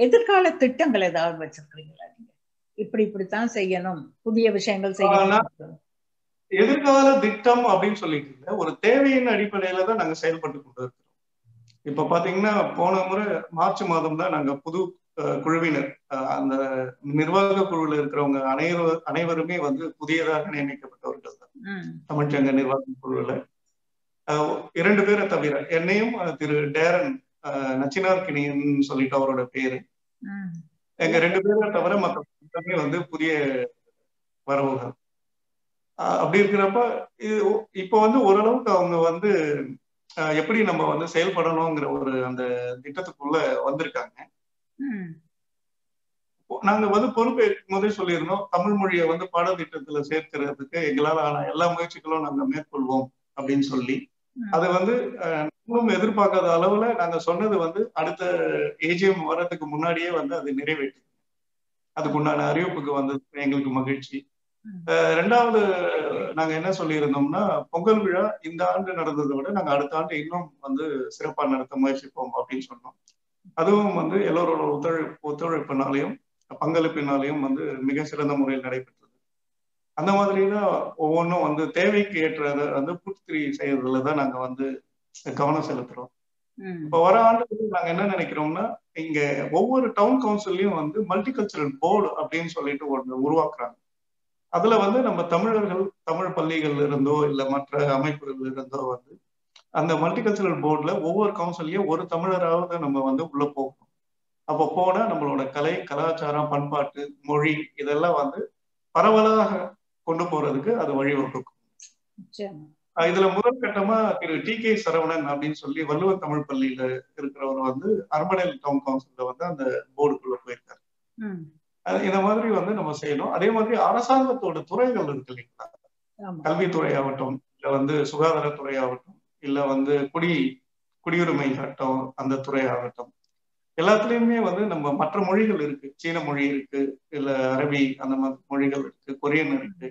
எதிர்கால திட்டங்கள் ஏதாவது வச்சிருக்கீங்களா? நீங்க இப்படி இப்படித்தான் செய்யணும், புதிய விஷயங்கள் செய்யணும், எதிர்கால திட்டம் அப்படின்னு சொல்லிட்டு ஒரு தேவையின் அடிப்படையில தான் நாங்க செயல்பட்டு கொண்டு இருக்கோம். இப்ப பாத்தீங்கன்னா போன முறை மார்ச் மாதம் தான் நாங்க புது குழுவினர் அந்த நிர்வாக குழுல இருக்கிறவங்க அனைவரு அனைவருமே வந்து புதியதாக நியமிக்கப்பட்டவர்கள் தான் தமிழ்ச்சங்க நிர்வாக குழுல. இரண்டு பேரை தவிர என்னையும் திரு டேரன் நச்சினார் கிணியன்னு சொல்லிட்டு அவரோட பேரு, எங்க ரெண்டு பேரை தவிர மற்றமே வந்து புதிய வரவுகள். அப்படி இருக்கிறப்ப இது இப்ப வந்து ஓரளவுக்கு அவங்க வந்து எப்படி நம்ம வந்து செயல்படணுங்கிற ஒரு அந்த திட்டத்துக்குள்ள வந்திருக்காங்க. நாங்க வந்து பொறுப்பேற்கும் போதே சொல்லியிருந்தோம் தமிழ் மொழியை வந்து பாடத்திட்டத்துல சேர்க்கிறதுக்கு எங்களால் ஆன எல்லா முயற்சிகளும் நாங்க மேற்கொள்வோம் அப்படின்னு சொல்லி, அது வந்து இன்னும் எதிர்பார்க்காத அளவுல நாங்க சொன்னது வந்து அடுத்த ஏஜிஎம் வர்றதுக்கு முன்னாடியே வந்து அது நிறைவேற்று அதுக்குண்டான அறிவிப்புக்கு வந்தது எங்களுக்கு மகிழ்ச்சி. ரெண்டாவது நாங்க என்ன சொல்லியிருந்தோம்னா பொங்கல் விழா இந்த ஆண்டு நடந்ததை விட நாங்க அடுத்த ஆண்டு இன்னும் வந்து சிறப்பா நடத்த முயற்சிப்போம் அப்படின்னு சொன்னோம். அதுவும் வந்து எல்லோரோட ஒத்துழைப்பு ஒத்துழைப்பினாலையும் பங்களிப்பினாலையும் வந்து மிக சிறந்த முறையில் நடைபெற்றது. அந்த மாதிரிதான் ஒவ்வொன்றும் வந்து தேவைக்கு ஏற்றதை வந்து பூர்த்தி செய்யறதுல தான் நாங்க வந்து கவனம் செலுத்துறோம். இப்போ வர ஆண்டு நாங்க என்ன நினைக்கிறோம்னா இங்க ஒவ்வொரு டவுன் கவுன்சிலையும் வந்து மல்டிகல்ச்சரல் போர்டு அப்படின்னு சொல்லிட்டு ஒன்று உருவாக்குறாங்க. அதுல வந்து நம்ம தமிழர்கள் தமிழ் பள்ளிகள்ல இருந்தோ இல்ல மற்ற அமைப்புகள்ல இருந்தோ வந்து அந்த மல்டிகல்ச்சரல் போர்டுல ஒவ்வொரு கவுன்சிலையும் ஒரு தமிழராவது நம்ம வந்து உள்ள போகணும். அப்போ போனா நம்மளோட கலை கலாச்சாரம் பண்பாட்டு மொழி இதெல்லாம் வந்து பரவலாக கொண்டு போறதுக்கு அது வழிவகுக்கும். இதுல முதல் கட்டமா திரு டி கே சரவணன் அப்படின்னு சொல்லி வள்ளுவர் தமிழ் பள்ளியில இருக்கிறவர் வந்து அரம்படல் டவுன் கவுன்சில்ல வந்து அந்த போர்டுக்குள்ள போயிருக்காரு. இந்த மாதிரி வந்து நம்ம செய்யணும். அதே மாதிரி அரசாங்கத்தோட துறைகள் இருக்கு இல்லைங்களா, கல்வித்துறை ஆகட்டும் இல்ல வந்து சுகாதாரத்துறை ஆகட்டும் இல்ல வந்து குடி குடியுரிமை ஆகட்டும் அந்த துறை ஆகட்டும் எல்லாத்துலயுமே வந்து நம்ம மற்ற மொழிகள் இருக்கு, சீன மொழி இருக்கு இல்ல அரபி அந்த மாதிரி மொழிகள் இருக்கு, கொரியன் இருக்கு.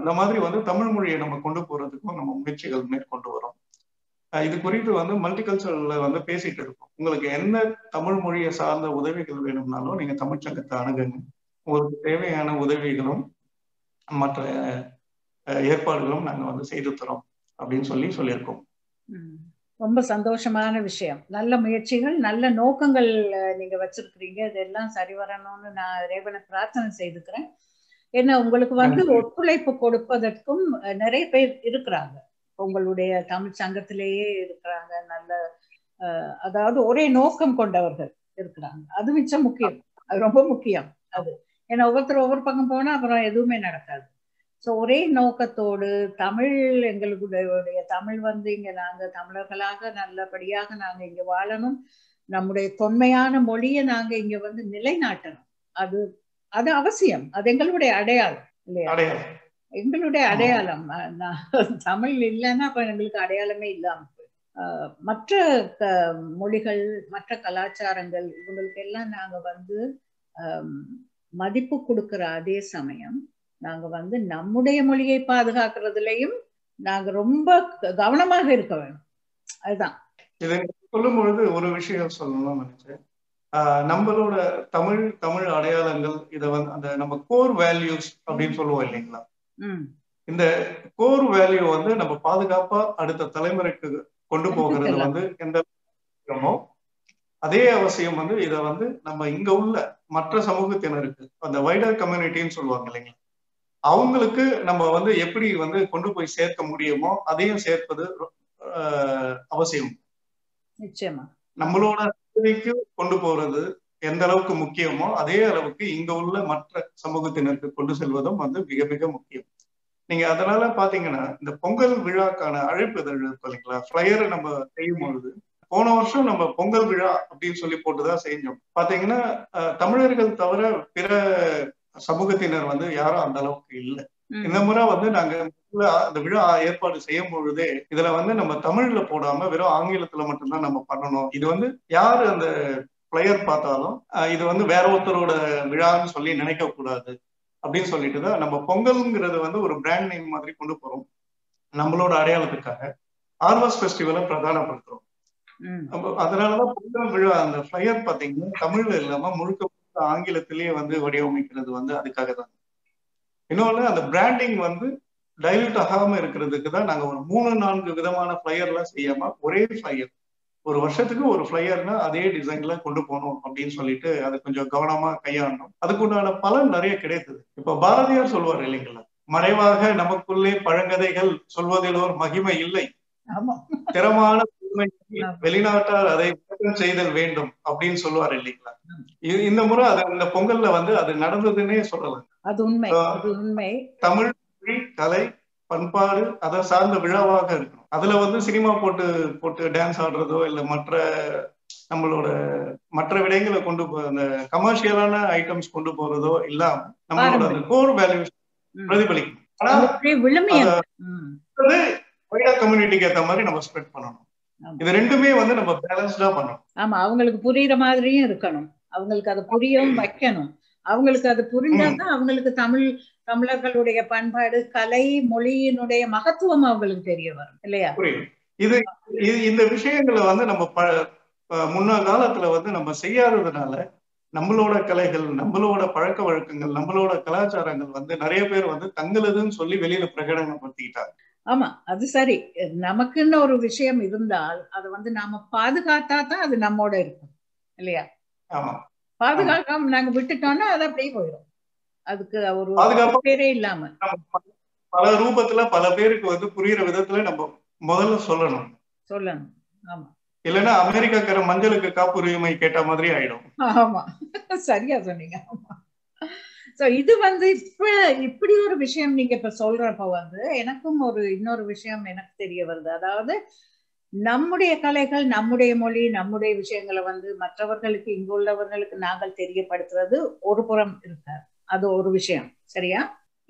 அந்த மாதிரி வந்து தமிழ் மொழியை நம்ம கொண்டு போறதுக்கும் நம்ம முயற்சிகள் மேற்கொண்டு வரோம். இது குறித்து வந்து மல்டிகல்ச்சரல்ல வந்து பேசிட்டு இருக்கோம். உங்களுக்கு என்ன தமிழ் மொழியை சார்ந்த உதவிகள் வேணும்னாலும் நீங்க தமிழ்ச்சங்கத்தை அணுகுங்க. உங்களுக்கு தேவையான உதவிகளும் மற்ற ஏற்பாடுகளும் நாங்க வந்து செய்து தரோம் அப்படின்னு சொல்லி சொல்லியிருக்கோம். ரொம்ப சந்தோஷமான விஷயம். நல்ல முயற்சிகள், நல்ல நோக்கங்கள் நீங்க வச்சிருக்கிறீங்க. இதெல்லாம் சரி வரணும்னு நான் ரேவனை பிரார்த்தனை செய்துக்கிறேன். ஏன்னா உங்களுக்கு வந்து ஒத்துழைப்பு கொடுப்பதற்கும் நிறைய பேர் இருக்கிறாங்க, உங்களுடைய தமிழ் சங்கத்திலேயே இருக்கிறாங்க. நல்ல அஹ் அதாவது ஒரே நோக்கம் கொண்டவர்கள் இருக்கிறாங்க. அது மிச்சம் முக்கியம், அது ரொம்ப முக்கியம். அது ஏன்னா ஒவ்வொருத்தர் ஒவ்வொரு பக்கம் போனா அப்புறம் எதுவுமே நடக்காது. ஸோ ஒரே நோக்கத்தோடு தமிழ் எங்களுடைய தமிழ் வந்து இங்க நாங்க தமிழர்களாக நல்லபடியாக நாங்க இங்க வாழணும், நம்முடைய தொன்மையான மொழியை நாங்க இங்க வந்து நிலைநாட்டணும் Adu Ada Avasiam, Adengalude Adayal. Include Adayalam, Tamil Lilana, Panamil Adayalam, Matra Modical, Matra Kalacharangal, Gunukella Nagavandu, Madipu Kudukara de Samayam, Nagavandu, Namude Molige Padhakalayam, Nagarumba, Governor Hirkavan. Ada. One issue of Solomon. Uh, number of Tamil, Tamil Adayalangal, either one the number core values of being solo in the core value on the number Padagapa, at the Talamaric Kondupoka, in the Romo. Ade was same on the either one the number Ingola, Matra Samuka, or the wider community in Soloangaling. Aungaluka number one the Epri, one the Kondupo said Kamudiamo, Ade said for the Avasum. Namulona. கொண்டு போறது எந்த அளவுக்கு முக்கியமோ அதே அளவுக்கு இங்க உள்ள மற்ற சமூகத்தினருக்கு கொண்டு செல்வதும் வந்து மிக மிக முக்கியம். நீங்க அதனால பாத்தீங்கன்னா இந்த பொங்கல் விழாக்கான அழைப்புதழ் இருக்கீங்களா ஃப்ளையர் நம்ம செய்யும் பொழுது போன வருஷம் நம்ம பொங்கல் விழா அப்படினு சொல்லி போட்டுதா செஞ்சோம். பாத்தீங்கன்னா தமிழர்கள் தவிர பிற சமூகத்தினர் வந்து யாரும் அந்த அளவுக்கு இல்ல. இந்த முறை வந்து நாங்க அந்த விழா ஏற்பாடு செய்யும் பொழுதே இதல வந்து நம்ம தமிழ்ல போடாம வெறும் ஆங்கிலத்துல மட்டும் தான் நம்ம பண்ணனும். இது வந்து யார் அந்த பிளேயர் பார்த்தாலும் இது வந்து வேற ஒருத்தரோட விழான்னு சொல்லி நினைக்க கூடாது அப்படி சொல்லிட்டு தான் நம்ம பொங்கல்ங்கிறது வந்து ஒரு பிராண்ட் நேம் மாதிரி கொண்டு போறோம். நம்மளோட அடையாளத்துக்காக ஹார்வெஸ்ட் ஃபெஸ்டிவலை பிரதானப்படுத்துறோம். அதனால தான் பொங்கல் விழா அந்த பிளேயர் பாத்தீங்கன்னா தமிழ்ல இல்லாம முழுக்க ஆங்கிலத்திலேயே வந்து வடிவமைக்கிறது வந்து அதுக்காக தான். இன்னொரு அந்த பிராண்டிங் வந்து dilute ஆகாம இருக்குிறதுக்கு தான் நாங்க ஒரு மூணு நான்கு விதமான ஃப்ளையர்லாம் செய்யாம ஒரே ஃப்ளையர் ஒரு வருஷத்துக்கு ஒரு ஃப்ளையர்னா அதே டிசைன்ல கொண்டு போணும் அப்படினு சொல்லிட்டு அது கொஞ்சம் கவனமா கையாளணும். அதுக்குண்டான பலன் நிறைய கிடைத்தது. இப்ப பாரதியார் சொல்வார் இல்லீங்களா மறைவாக நமக்குள்ளே பழங்கதைகள் சொல்வதில் ஒரு மகிமை இல்லை. ஆமா. திறமான வெளிநாட்டார் அதை செய்தல் வேண்டும் அப்படினு சொல்வார் இல்லீங்களா. இந்த முறை அந்த பொங்கல்ல வந்து அது நடந்ததுன்னே சொல்லலாம். அது உண்மை. அது உண்மை. தமிழ் கலை பண்பாடு அத சார்ந்த விழாவாக இருக்கும். அதுல வந்து சினிமா போட்டு போட்டு டான்ஸ் ஆடுறதோ இல்ல மற்ற நம்மளோட மற்ற விடயங்களை கொண்டு அந்த கமர்ஷியலான ஐட்டம்ஸ் கொண்டு போறதோ இல்ல நம்மளோட அந்த கோர் வேல்யூஸ் பிரதிபலிக்கும். அது வைடா கம்யூனிட்டிக்கு ஏத்த மாதிரி நம்ம ஸ்ப்ரெட் பண்ணணும். இது ரெண்டுமே வந்து நம்ம பேலன்ஸ்டா பண்ணணும். ஆமா அவங்களுக்கு புரியுற மாதிரியும் இருக்கணும். அவங்களுக்கு அது புரியும் வைக்கணும். அவங்களுக்கு அது புரிஞ்சாதான் அவங்களுக்கு தமிழ் தமிழர்களுடைய பண்பாடு கலை மொழியினுடைய மகத்துவம் அவங்களுக்கு தெரிய வரும் இல்லையா. இது இந்த விஷயங்களை வந்து நம்ம முன்ன காலத்துல வந்து நம்ம செய்யாததுனால நம்மளோட கலைகள் நம்மளோட பழக்க வழக்கங்கள் நம்மளோட கலாச்சாரங்கள் வந்து நிறைய பேர் வந்து தங்களதுன்னு சொல்லி வெளியில பிரகடனப்படுத்திக்கிட்டாங்க. ஆமா அது சரி. நமக்குன்னு ஒரு விஷயம் இருந்தால் அது வந்து நாம பாதுகாத்தா தான் அது நம்மோட இருக்கும் இல்லையா. ஆமா பாதுகாக்காம நாங்க விட்டுட்டோம்னா அது அப்படியே போயிடும். அதுக்கு ஒரு பாதுகாப்பே இல்லாம பல ரூபத்துல பல பேருக்கு வந்து புரியுற விதத்துல நம்ம முதல்ல சொல்லணும் சொல்லணும். ஆமா இல்லனா அமெரிக்காக்கார மஞ்சளுக்கு காப்புரிமை கேட்ட மாதிரி ஆயிடும். ஆமா சரியா சொன்னீங்க. ஆமா சோ இது வந்து இப்ப இப்படி ஒரு விஷயம் நீங்க இப்ப சொல்றப்ப வந்து எனக்கும் ஒரு இன்னொரு விஷயம் எனக்கு தெரிய வருது. அதாவது நம்முடைய கலைகள் நம்முடைய மொழி நம்முடைய விஷயங்களை வந்து மற்றவர்களுக்கு இங்குள்ளவர்களுக்கு நாங்கள் தெரியப்படுத்துறது ஒரு புறம் இருக்கார். அது ஒரு விஷயம் சரியா.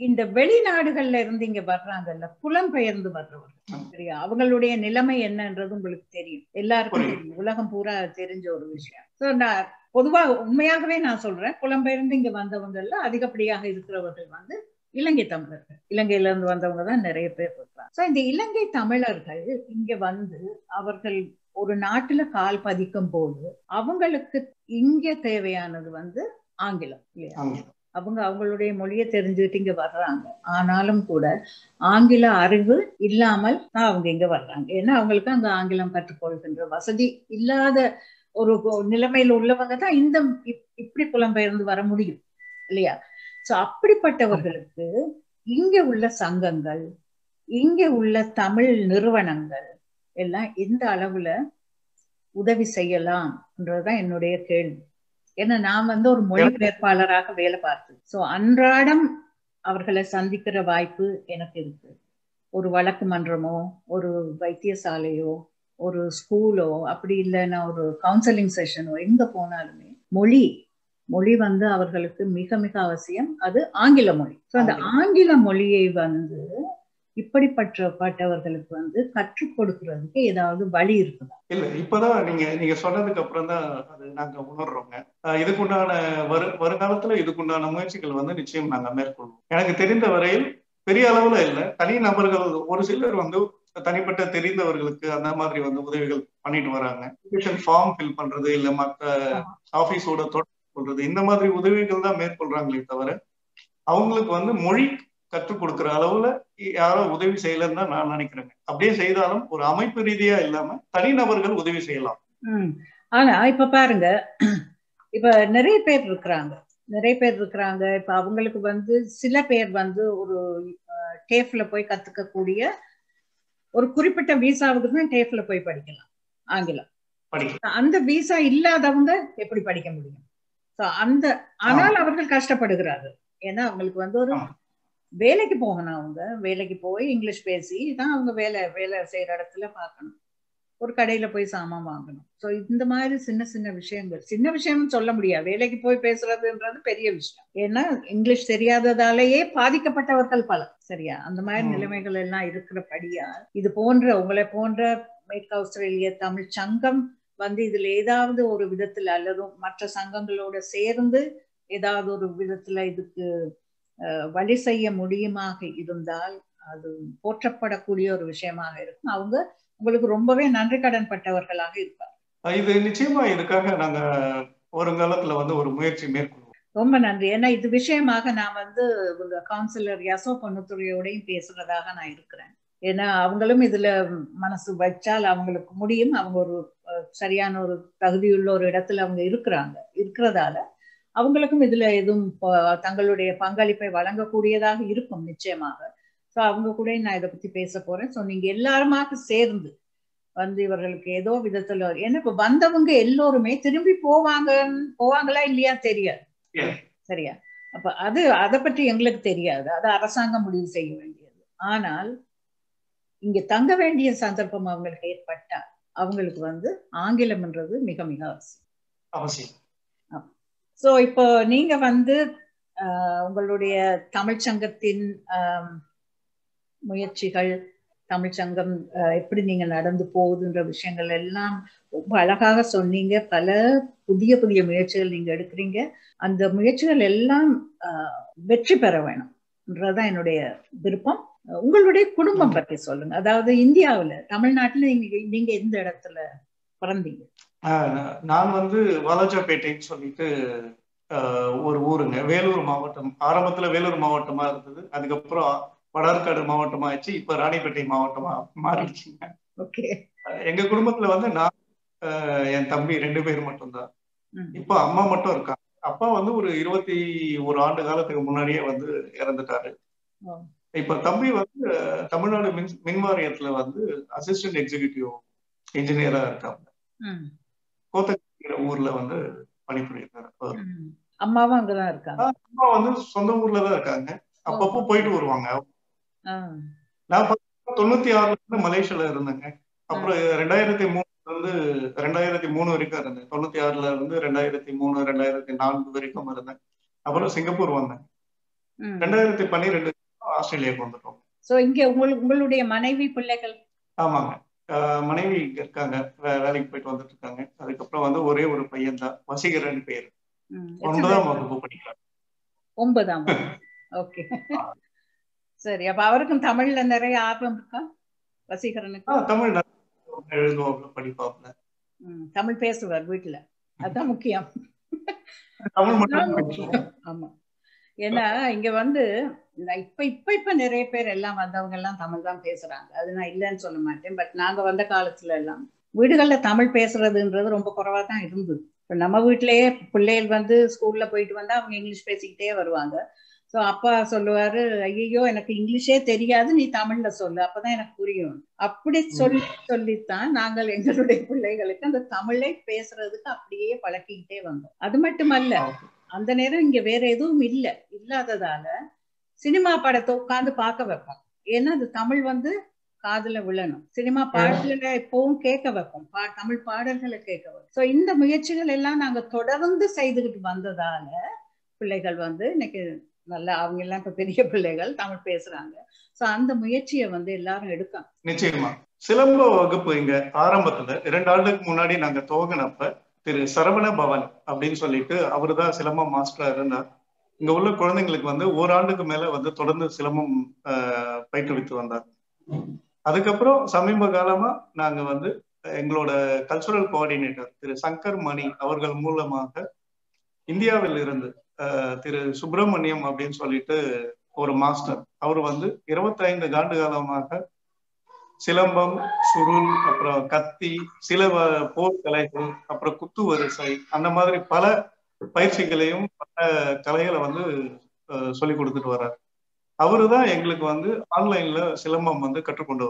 இந்த வெளிநாடுகள்ல இருந்து இங்க வர்றாங்கல்ல புலம்பெயர்ந்து வர்றவர்கள் சரியா அவங்களுடைய நிலைமை என்னன்றது உங்களுக்கு தெரியும். எல்லாருக்கும் உலகம் பூரா தெரிஞ்ச ஒரு விஷயம். சோ நான் பொதுவாக உண்மையாகவே நான் சொல்றேன் புலம்பெயர்ந்து இங்க வந்தவங்கல்ல அதிகப்படியாக இருக்கிறவர்கள் வந்து இலங்கை தமிழர்கள். இலங்கையில இருந்து வந்தவங்க தான் நிறைய பேர் இருக்கிறாங்க. சோ இந்த இலங்கை தமிழர்கள் இங்க வந்து அவர்கள் ஒரு நாட்டுல கால் பதிக்கும் போது அவங்களுக்கு இங்க தேவையானது வந்து ஆங்கிலம் இல்லையா. அவங்க அவங்களுடைய மொழியை தெரிஞ்சுக்கிட்டு இங்க வர்றாங்க. ஆனாலும் கூட ஆங்கில அறிவு இல்லாமல் தான் அவங்க இங்க வர்றாங்க. ஏன்னா அவங்களுக்கு அங்க ஆங்கிலம் கற்றுக்கொள்கின்ற வசதி இல்லாத ஒரு நிலைமையில உள்ளவங்க தான் இந்த இப்படி புலம்பெயர்ந்து வர முடியும் இல்லையா. சோ அப்படிப்பட்டவர்களுக்கு இங்க உள்ள சங்கங்கள் இங்க உள்ள தமிழ் நிறுவனங்கள் எல்லாம் எந்த அளவுல உதவி செய்யலாம்ன்றதுதான் என்னுடைய கேள்வி. ஏன்னா நான் வந்து ஒரு மொழிபெயர்ப்பாளராக வேலை பார்த்தேன். சோ அன்றாடம் அவர்களை சந்திக்கிற வாய்ப்பு எனக்கு இருக்கு. ஒரு வழக்கு மன்றமோ ஒரு வைத்தியசாலையோ ஒரு ஸ்கூலோ அப்படி இல்லைன்னா ஒரு கவுன்சிலிங் செஷனோ எங்க போனாலுமே மொழி மொழி வந்து அவர்களுக்கு மிக மிக அவசியம் அது ஆங்கில மொழி சோ அந்த ஆங்கில மொழியை வந்து இப்படிப்பட்டவர்களுக்கு வந்து கற்றுக் கொடுக்கிறதுக்கு ஏதாவது வழி இருக்குதா இல்ல இப்பதான் நீங்க நீங்க சொன்னதுக்கு அப்புறம் தான் அது நாங்க உணர்றோங்க இதுக்குண்டான வருங்காலத்துல இதுக்குண்டான முயற்சிகள் வந்து நிச்சயம் நாங்க மேற்கொள்வோம் எனக்கு தெரிந்த வரையில் பெரிய அளவுல இல்ல தனி நபர்கள் ஒரு சிலர் வந்து தனிப்பட்ட தெரிந்தவர்களுக்கு அந்த மாதிரி வந்து உதவிகள் பண்ணிட்டு வராங்க ஃபார்ம் ஃபில் பண்றது இல்ல மற்ற ஆபீஸோட தொடர்பு கொள்றது இந்த மாதிரி உதவிகள் தான் மேற்கொள்றாங்களே தவிர அவங்களுக்கு வந்து மொழி கற்றுக் கொடுக்குற அளவுல யாரோ உதவி செய்யலன்னு தான் நான் நினைக்கிறேங்க அப்படியே செய்தாலும் ஒரு அமைப்பு ரீதியா இல்லாம தனிநபர்கள் உதவி செய்யலாம் ஆனா இப்ப பாருங்க இப்ப நிறைய பேர் இருக்கிறாங்க நிறைய பேர் இருக்கிறாங்க இப்ப அவங்களுக்கு வந்து சில பேர் வந்து ஒரு டேஃப்ல போய் கத்துக்க கூடிய ஒரு குறிப்பிட்ட விசாவுக்கு தான் டேஃப்ல போய் படிக்கலாம் ஆங்கிலம் அந்த விசா இல்லாதவங்க எப்படி படிக்க முடியும் சோ அந்த ஆனால் அவர்கள் கஷ்டப்படுகிறார்கள் ஏன்னா அவங்களுக்கு வந்து ஒரு வேலைக்கு போகணும் அவங்க வேலைக்கு போய் இங்கிலீஷ் பேசி தான் அவங்க வேலை வேலை செய்யற இடத்துல பார்க்கணும் ஒரு கடையில போய் சாமான் வாங்கணும் சோ இந்த மாதிரி சின்ன சின்ன விஷயங்கள் சின்ன விஷயம்னு சொல்ல முடியாது வேலைக்கு போய் பேசுறதுன்றது பெரிய விஷயம் ஏன்னா இங்கிலீஷ் தெரியாததாலேயே பாதிக்கப்பட்டவர்கள் பலர் சரியா அந்த மாதிரி நிலைமைகள் எல்லாம் இருக்கிறபடியா இது போன்ற உங்களை போன்ற மேற்கு ஆஸ்திரேலிய தமிழ் சங்கம் வந்து இதுல ஏதாவது ஒரு விதத்துல அல்லது மற்ற சங்கங்களோட சேர்ந்து ஏதாவது ஒரு விதத்துல இதுக்கு வழி செய்ய முடியுமாக இருந்தால் அது போற்றப்படக்கூடிய ஒரு விஷயமாக இருக்கும் அவங்க உங்களுக்கு ரொம்பவே நன்றி கடன் பட்டவர்களாக இருப்பார் இது நிச்சயமா இதுக்காக நாங்க வருங்காலத்துல வந்து ஒரு முயற்சி மேற்கொள்வோம் ரொம்ப நன்றி ஏன்னா இது விஷயமாக நான் வந்து உங்க கவுன்சிலர் யாசோ பொன்னுத்துறையோடையும் பேசுறதாக நான் இருக்கிறேன் ஏன்னா அவங்களும் இதுல மனசு வச்சால் அவங்களுக்கு முடியும் அவங்க ஒரு சரியான ஒரு தகுதியுள்ள ஒரு இடத்துல அவங்க இருக்கிறாங்க இருக்கிறதால அவங்களுக்கும் இதுல எதுவும் தங்களுடைய பங்களிப்பை வழங்கக்கூடியதாக இருக்கும் நிச்சயமாக சோ அவங்க கூட நான் இதை பத்தி பேச போறேன் சோ நீங்க எல்லாருமாக சேர்ந்து வந்து இவர்களுக்கு ஏதோ விதத்துல ஏன்னா இப்ப வந்தவங்க எல்லோருமே திரும்பி போவாங்க போவாங்களா இல்லையா தெரியாது சரியா அப்ப அது அதை பற்றி எங்களுக்கு தெரியாது அது அரசாங்கம் முடிவு செய்ய வேண்டியது ஆனால் இங்க தங்க வேண்டிய சந்தர்ப்பம் அவங்களுக்கு ஏற்பட்டா அவங்களுக்கு வந்து ஆங்கிலம்ன்றது மிக மிக அவசியம் அவசியம் சோ இப்போ நீங்க வந்து உங்களுடைய தமிழ் சங்கத்தின் முயற்சிகள் தமிழ் சங்கம் எப்படி நீங்க நடந்து போகுதுன்ற விஷயங்கள் எல்லாம் ரொம்ப அழகாக சொன்னீங்க பல புதிய புதிய முயற்சிகள் நீங்க எடுக்கிறீங்க அந்த முயற்சிகள் எல்லாம் வெற்றி பெற வேணும்ன்றதான் என்னுடைய விருப்பம் உங்களுடைய குடும்பம் பற்றி சொல்லுங்க அதாவது இந்தியாவில் தமிழ்நாட்டில் நீங்க நீங்க எந்த இடத்துல பிறந்தீங்க நான் வந்து வாலாஜாப்பேட்டைன்னு சொல்லிட்டு ஒரு ஊருங்க வேலூர் மாவட்டம் ஆரம்பத்துல வேலூர் மாவட்டமா இருந்தது அதுக்கப்புறம் வடார்காடு மாவட்டமா ஆச்சு இப்ப ராணிப்பேட்டை மாவட்டமா மாறிடுச்சுங்க எங்க குடும்பத்துல வந்து நான் என் தம்பி ரெண்டு பேர் மட்டும்தான் இப்ப அம்மா மட்டும் இருக்காங்க அப்பா வந்து ஒரு இருபத்தி ஒரு ஆண்டு காலத்துக்கு முன்னாடியே வந்து இறந்துட்டாரு இப்ப தம்பி வந்து தமிழ்நாடு மின் மின் வாரியத்துல வந்து அசிஸ்டன்ட் எக்ஸிகியூட்டிவ் இன்ஜினியரா இருக்காங்க கோத்தகிரிங்கிற ஊர்ல வந்து பணிபுரியிருக்காரு அம்மாவும் அங்கதான் இருக்காங்க அம்மா வந்து சொந்த ஊர்லதான் இருக்காங்க அப்பப்போ போயிட்டு வருவாங்க நான் தொண்ணூத்தி ஆறுல இருந்து மலேசியால இருந்தேங்க அப்புறம் ரெண்டாயிரத்தி மூணுல இருந்து ரெண்டாயிரத்தி மூணு வரைக்கும் இருந்தேன் தொண்ணூத்தி ஆறுல இருந்து ரெண்டாயிரத்தி மூணு ரெண்டாயிரத்தி நான்கு வரைக்கும் இருந்தேன் அப்புறம் சிங்கப்பூர் வந்தேன் ரெண்டாயிரத்தி பன்னிரெண்டு ஆஸ்திரேலியாவுக்கு வந்துட்டோம் உங்களுடைய மனைவி பிள்ளைகள் ஆமாங்க மனைவி இங்க இருக்காங்க வேலைக்கு போயிட்டு வந்துட்டு இருக்காங்க அதுக்கப்புறம் வந்து ஒரே ஒரு பையன் தான் வசீகரன் பேர் ஒன்பதாம் வகுப்பு படிக்கிறாங்க ஒன்பதாம் ஓகே சரி அப்ப அவருக்கும் தமிழ்ல நிறைய ஆர்வம் இருக்கா வசீகரனுக்கு தமிழ் எழுதுவாங்க படிப்பாப்ல தமிழ் பேசுவார் வீட்டுல அதுதான் முக்கியம் தமிழ் மட்டும் ஆமா ஏன்னா இங்க வந்து இப்ப இப்ப இப்ப நிறைய பேர் எல்லாம் வந்தவங்க எல்லாம் தமிழ் தான் பேசுறாங்க அது நான் இல்லைன்னு சொல்ல மாட்டேன் பட் நாங்க வந்த காலத்துல எல்லாம் வீடுகள்ல தமிழ் பேசுறதுன்றது ரொம்ப குறைவா தான் இருந்தது இப்ப நம்ம வீட்டிலேயே பிள்ளைகள் வந்து ஸ்கூல்ல போயிட்டு வந்தா அவங்க இங்கிலீஷ் பேசிக்கிட்டே வருவாங்க சோ அப்பா சொல்லுவாரு ஐயோ எனக்கு இங்கிலீஷே தெரியாது நீ தமிழ்ல சொல்லு அப்பதான் எனக்கு புரியும் அப்படி சொல்லி சொல்லித்தான் நாங்கள் எங்களுடைய பிள்ளைகளுக்கு அந்த தமிழை பேசுறதுக்கு அப்படியே பழக்கிக்கிட்டே வந்தோம் அது மட்டுமல்ல அந்த நேரம் இங்க வேற எதுவும் இல்லை இல்லாததால சினிமா படத்தை உட்கார்ந்து பார்க்க வைப்பாங்க ஏன்னா அது தமிழ் வந்து காதுல விழணும். சினிமா பாடல்களை எப்பவும் கேட்க வைப்போம், தமிழ் பாடல்களை கேட்க வைப்போம். சோ இந்த முயற்சிகள் எல்லாம் நாங்க தொடர்ந்து செய்துகிட்டு வந்ததால பிள்ளைகள் வந்து இன்னைக்கு நல்லா அவங்க எல்லாம் இப்ப பெரிய பிள்ளைகள் தமிழ் பேசுறாங்க. சோ அந்த முயற்சியை வந்து எல்லாரும் எடுக்க. நிச்சயமா சிலம்ப வகுப்பு இங்க ஆரம்பத்துல இரண்டு ஆண்டுக்கு முன்னாடி நாங்க துவங்கினப்ப திரு சரவண பவன் அப்படின்னு சொல்லிட்டு அவருதான் சிலம்ப மாஸ்டரா இருந்தார். இங்க உள்ள குழந்தைங்களுக்கு வந்து ஓராண்டுக்கு மேல வந்து தொடர்ந்து சிலம்பம் ஆஹ் பயிற்றுவித்து வந்தார். அதுக்கப்புறம் சமீப காலமா நாங்க வந்து எங்களோட கல்ச்சுரல் கோஆர்டினேட்டர் திரு சங்கர் மணி அவர்கள் மூலமாக இந்தியாவில் இருந்து திரு சுப்பிரமணியம் அப்படின்னு சொல்லிட்டு ஒரு மாஸ்டர், அவர் வந்து இருபத்தி ஐந்து ஆண்டு காலமாக சிலம்பம், சுருள், அப்புறம் கத்தி, சில போர்க்கலைகள், அப்புறம் குத்து வரிசை, அந்த மாதிரி பல பயிற்சிகளையும் பல கலைகளை வந்து சொல்லி கொடுத்துட்டு வர்றாரு. அவரு தான் எங்களுக்கு வந்து ஆன்லைன்ல சிலம்பம் வந்து கற்றுக்கொண்டு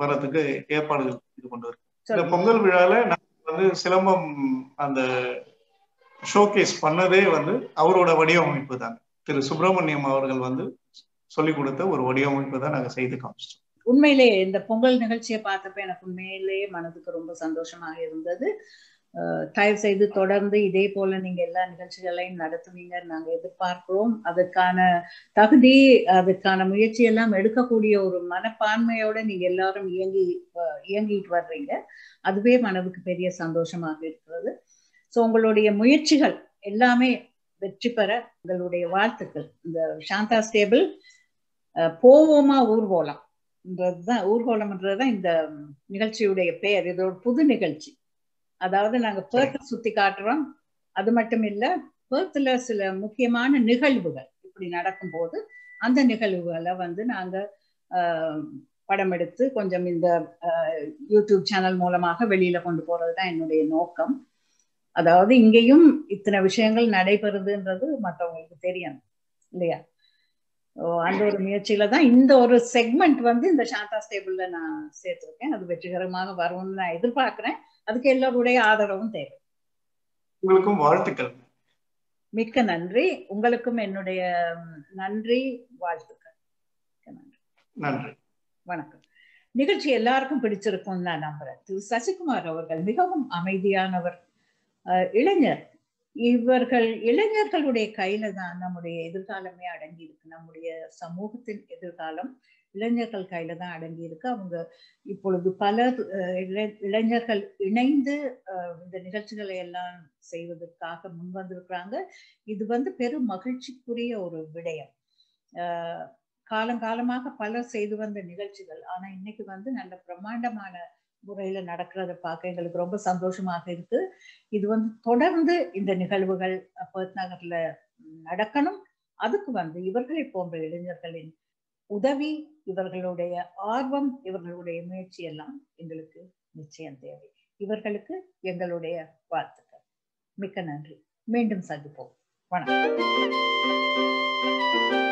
வர்றதுக்கு ஏற்பாடுகள் இது கொண்டு வரும். இந்த பொங்கல் விழால நாங்கள் வந்து சிலம்பம் அந்த ஷோகேஸ் பண்ணதே வந்து அவரோட வடிவமைப்பு தான். திரு சுப்பிரமணியம் அவர்கள் வந்து சொல்லிக் கொடுத்த ஒரு வடிவமைப்பு தான் நாங்கள் செய்து காமிச்சிட்டோம். உண்மையிலேயே இந்த பொங்கல் நிகழ்ச்சியை பார்த்தப்ப எனக்கு உண்மையிலேயே மனதுக்கு ரொம்ப சந்தோஷமாக இருந்தது. தயவு செய்து தொடர்ந்து இதே போல நீங்க எல்லா நிகழ்ச்சிகளையும் நடத்துவீங்க நாங்க எதிர்பார்க்கிறோம். அதுக்கான தகுதி, அதுக்கான முயற்சி எல்லாம் எடுக்கக்கூடிய ஒரு மனப்பான்மையோட நீங்க எல்லாரும் இயங்கி இயங்கிட்டு வர்றீங்க. அதுவே மனதுக்கு பெரிய சந்தோஷமாக இருக்கிறது. சோ உங்களுடைய முயற்சிகள் எல்லாமே வெற்றி பெற உங்களுடைய வாழ்த்துக்கள். இந்த சாந்தாஸ் டேபிள் போவோமா ஊர்கோலம் என்றதுதான், ஊர்கோலம்ன்றதுதான் இந்த நிகழ்ச்சியுடைய பெயர். இது ஒரு புது நிகழ்ச்சி. அதாவது நாங்க பெர்த்தை சுத்தி காட்டுறோம். அது மட்டும் இல்ல, பெர்த்ல சில முக்கியமான நிகழ்வுகள் இப்படி நடக்கும் போது அந்த நிகழ்வுகளை வந்து நாங்க ஆஹ் படம் எடுத்து கொஞ்சம் இந்த யூடியூப் சேனல் மூலமாக வெளியில கொண்டு போறதுதான் என்னுடைய நோக்கம். அதாவது இங்கேயும் இத்தனை விஷயங்கள் நடைபெறுதுன்றது மற்றவங்களுக்கு தெரியும் இல்லையா? அந்த ஒரு முயற்சியில தான் இந்த ஒரு செக்மெண்ட் வந்து இந்த சாந்தாஸ் டேபிள்ல நான் சேர்த்திருக்கேன். அது வெற்றிகரமாக வரும்னு நான் எதிர்பார்க்கிறேன். அதுக்கு எல்லாருடைய ஆதரவும் தேவை. உங்களுக்கும் வாழ்த்துக்கள். மிக்க நன்றி. உங்களுக்கும் என்னுடைய நன்றி, வாழ்த்துக்கள். நன்றி, வணக்கம். நிகழ்ச்சி எல்லாருக்கும் பிடிச்சிருக்கும் நான் நம்புறேன். திரு சசிகுமார் அவர்கள் மிகவும் அமைதியானவர் இளைஞர். இவர்கள் இளைஞர்களுடைய கையில தான் நம்முடைய எதிர்காலமே அடங்கி இருக்கு. நம்முடைய சமூகத்தின் எதிர்காலம் இளைஞர்கள் கையில தான் அடங்கி இருக்கு. அவங்க இப்பொழுது பல இளைஞர்கள் இணைந்து இந்த நிகழ்ச்சிகளை எல்லாம் செய்வதற்காக முன் வந்திருக்கிறாங்க. இது வந்து பெரும் மகிழ்ச்சிக்குரிய ஒரு விடயம். ஆஹ் காலங்காலமாக பலர் செய்து வந்த நிகழ்ச்சிகள், ஆனா இன்னைக்கு வந்து நல்ல பிரம்மாண்டமான முறையில நடக்கிறத பார்க்க எங்களுக்கு ரொம்ப சந்தோஷமாக இருக்கு. இது வந்து தொடர்ந்து இந்த நிகழ்வுகள் பெர்த் நகர்ல நடக்கணும். அதுக்கு வந்து இவர்களை போன்ற இளைஞர்களின் உதவி, இவர்களுடைய ஆர்வம், இவர்களுடைய முயற்சி எல்லாம் எங்களுக்கு நிச்சயம் தேவை. இவர்களுக்கு எங்களுடைய வாழ்த்துக்கள். மிக்க நன்றி. மீண்டும் சந்திப்போம். வணக்கம்.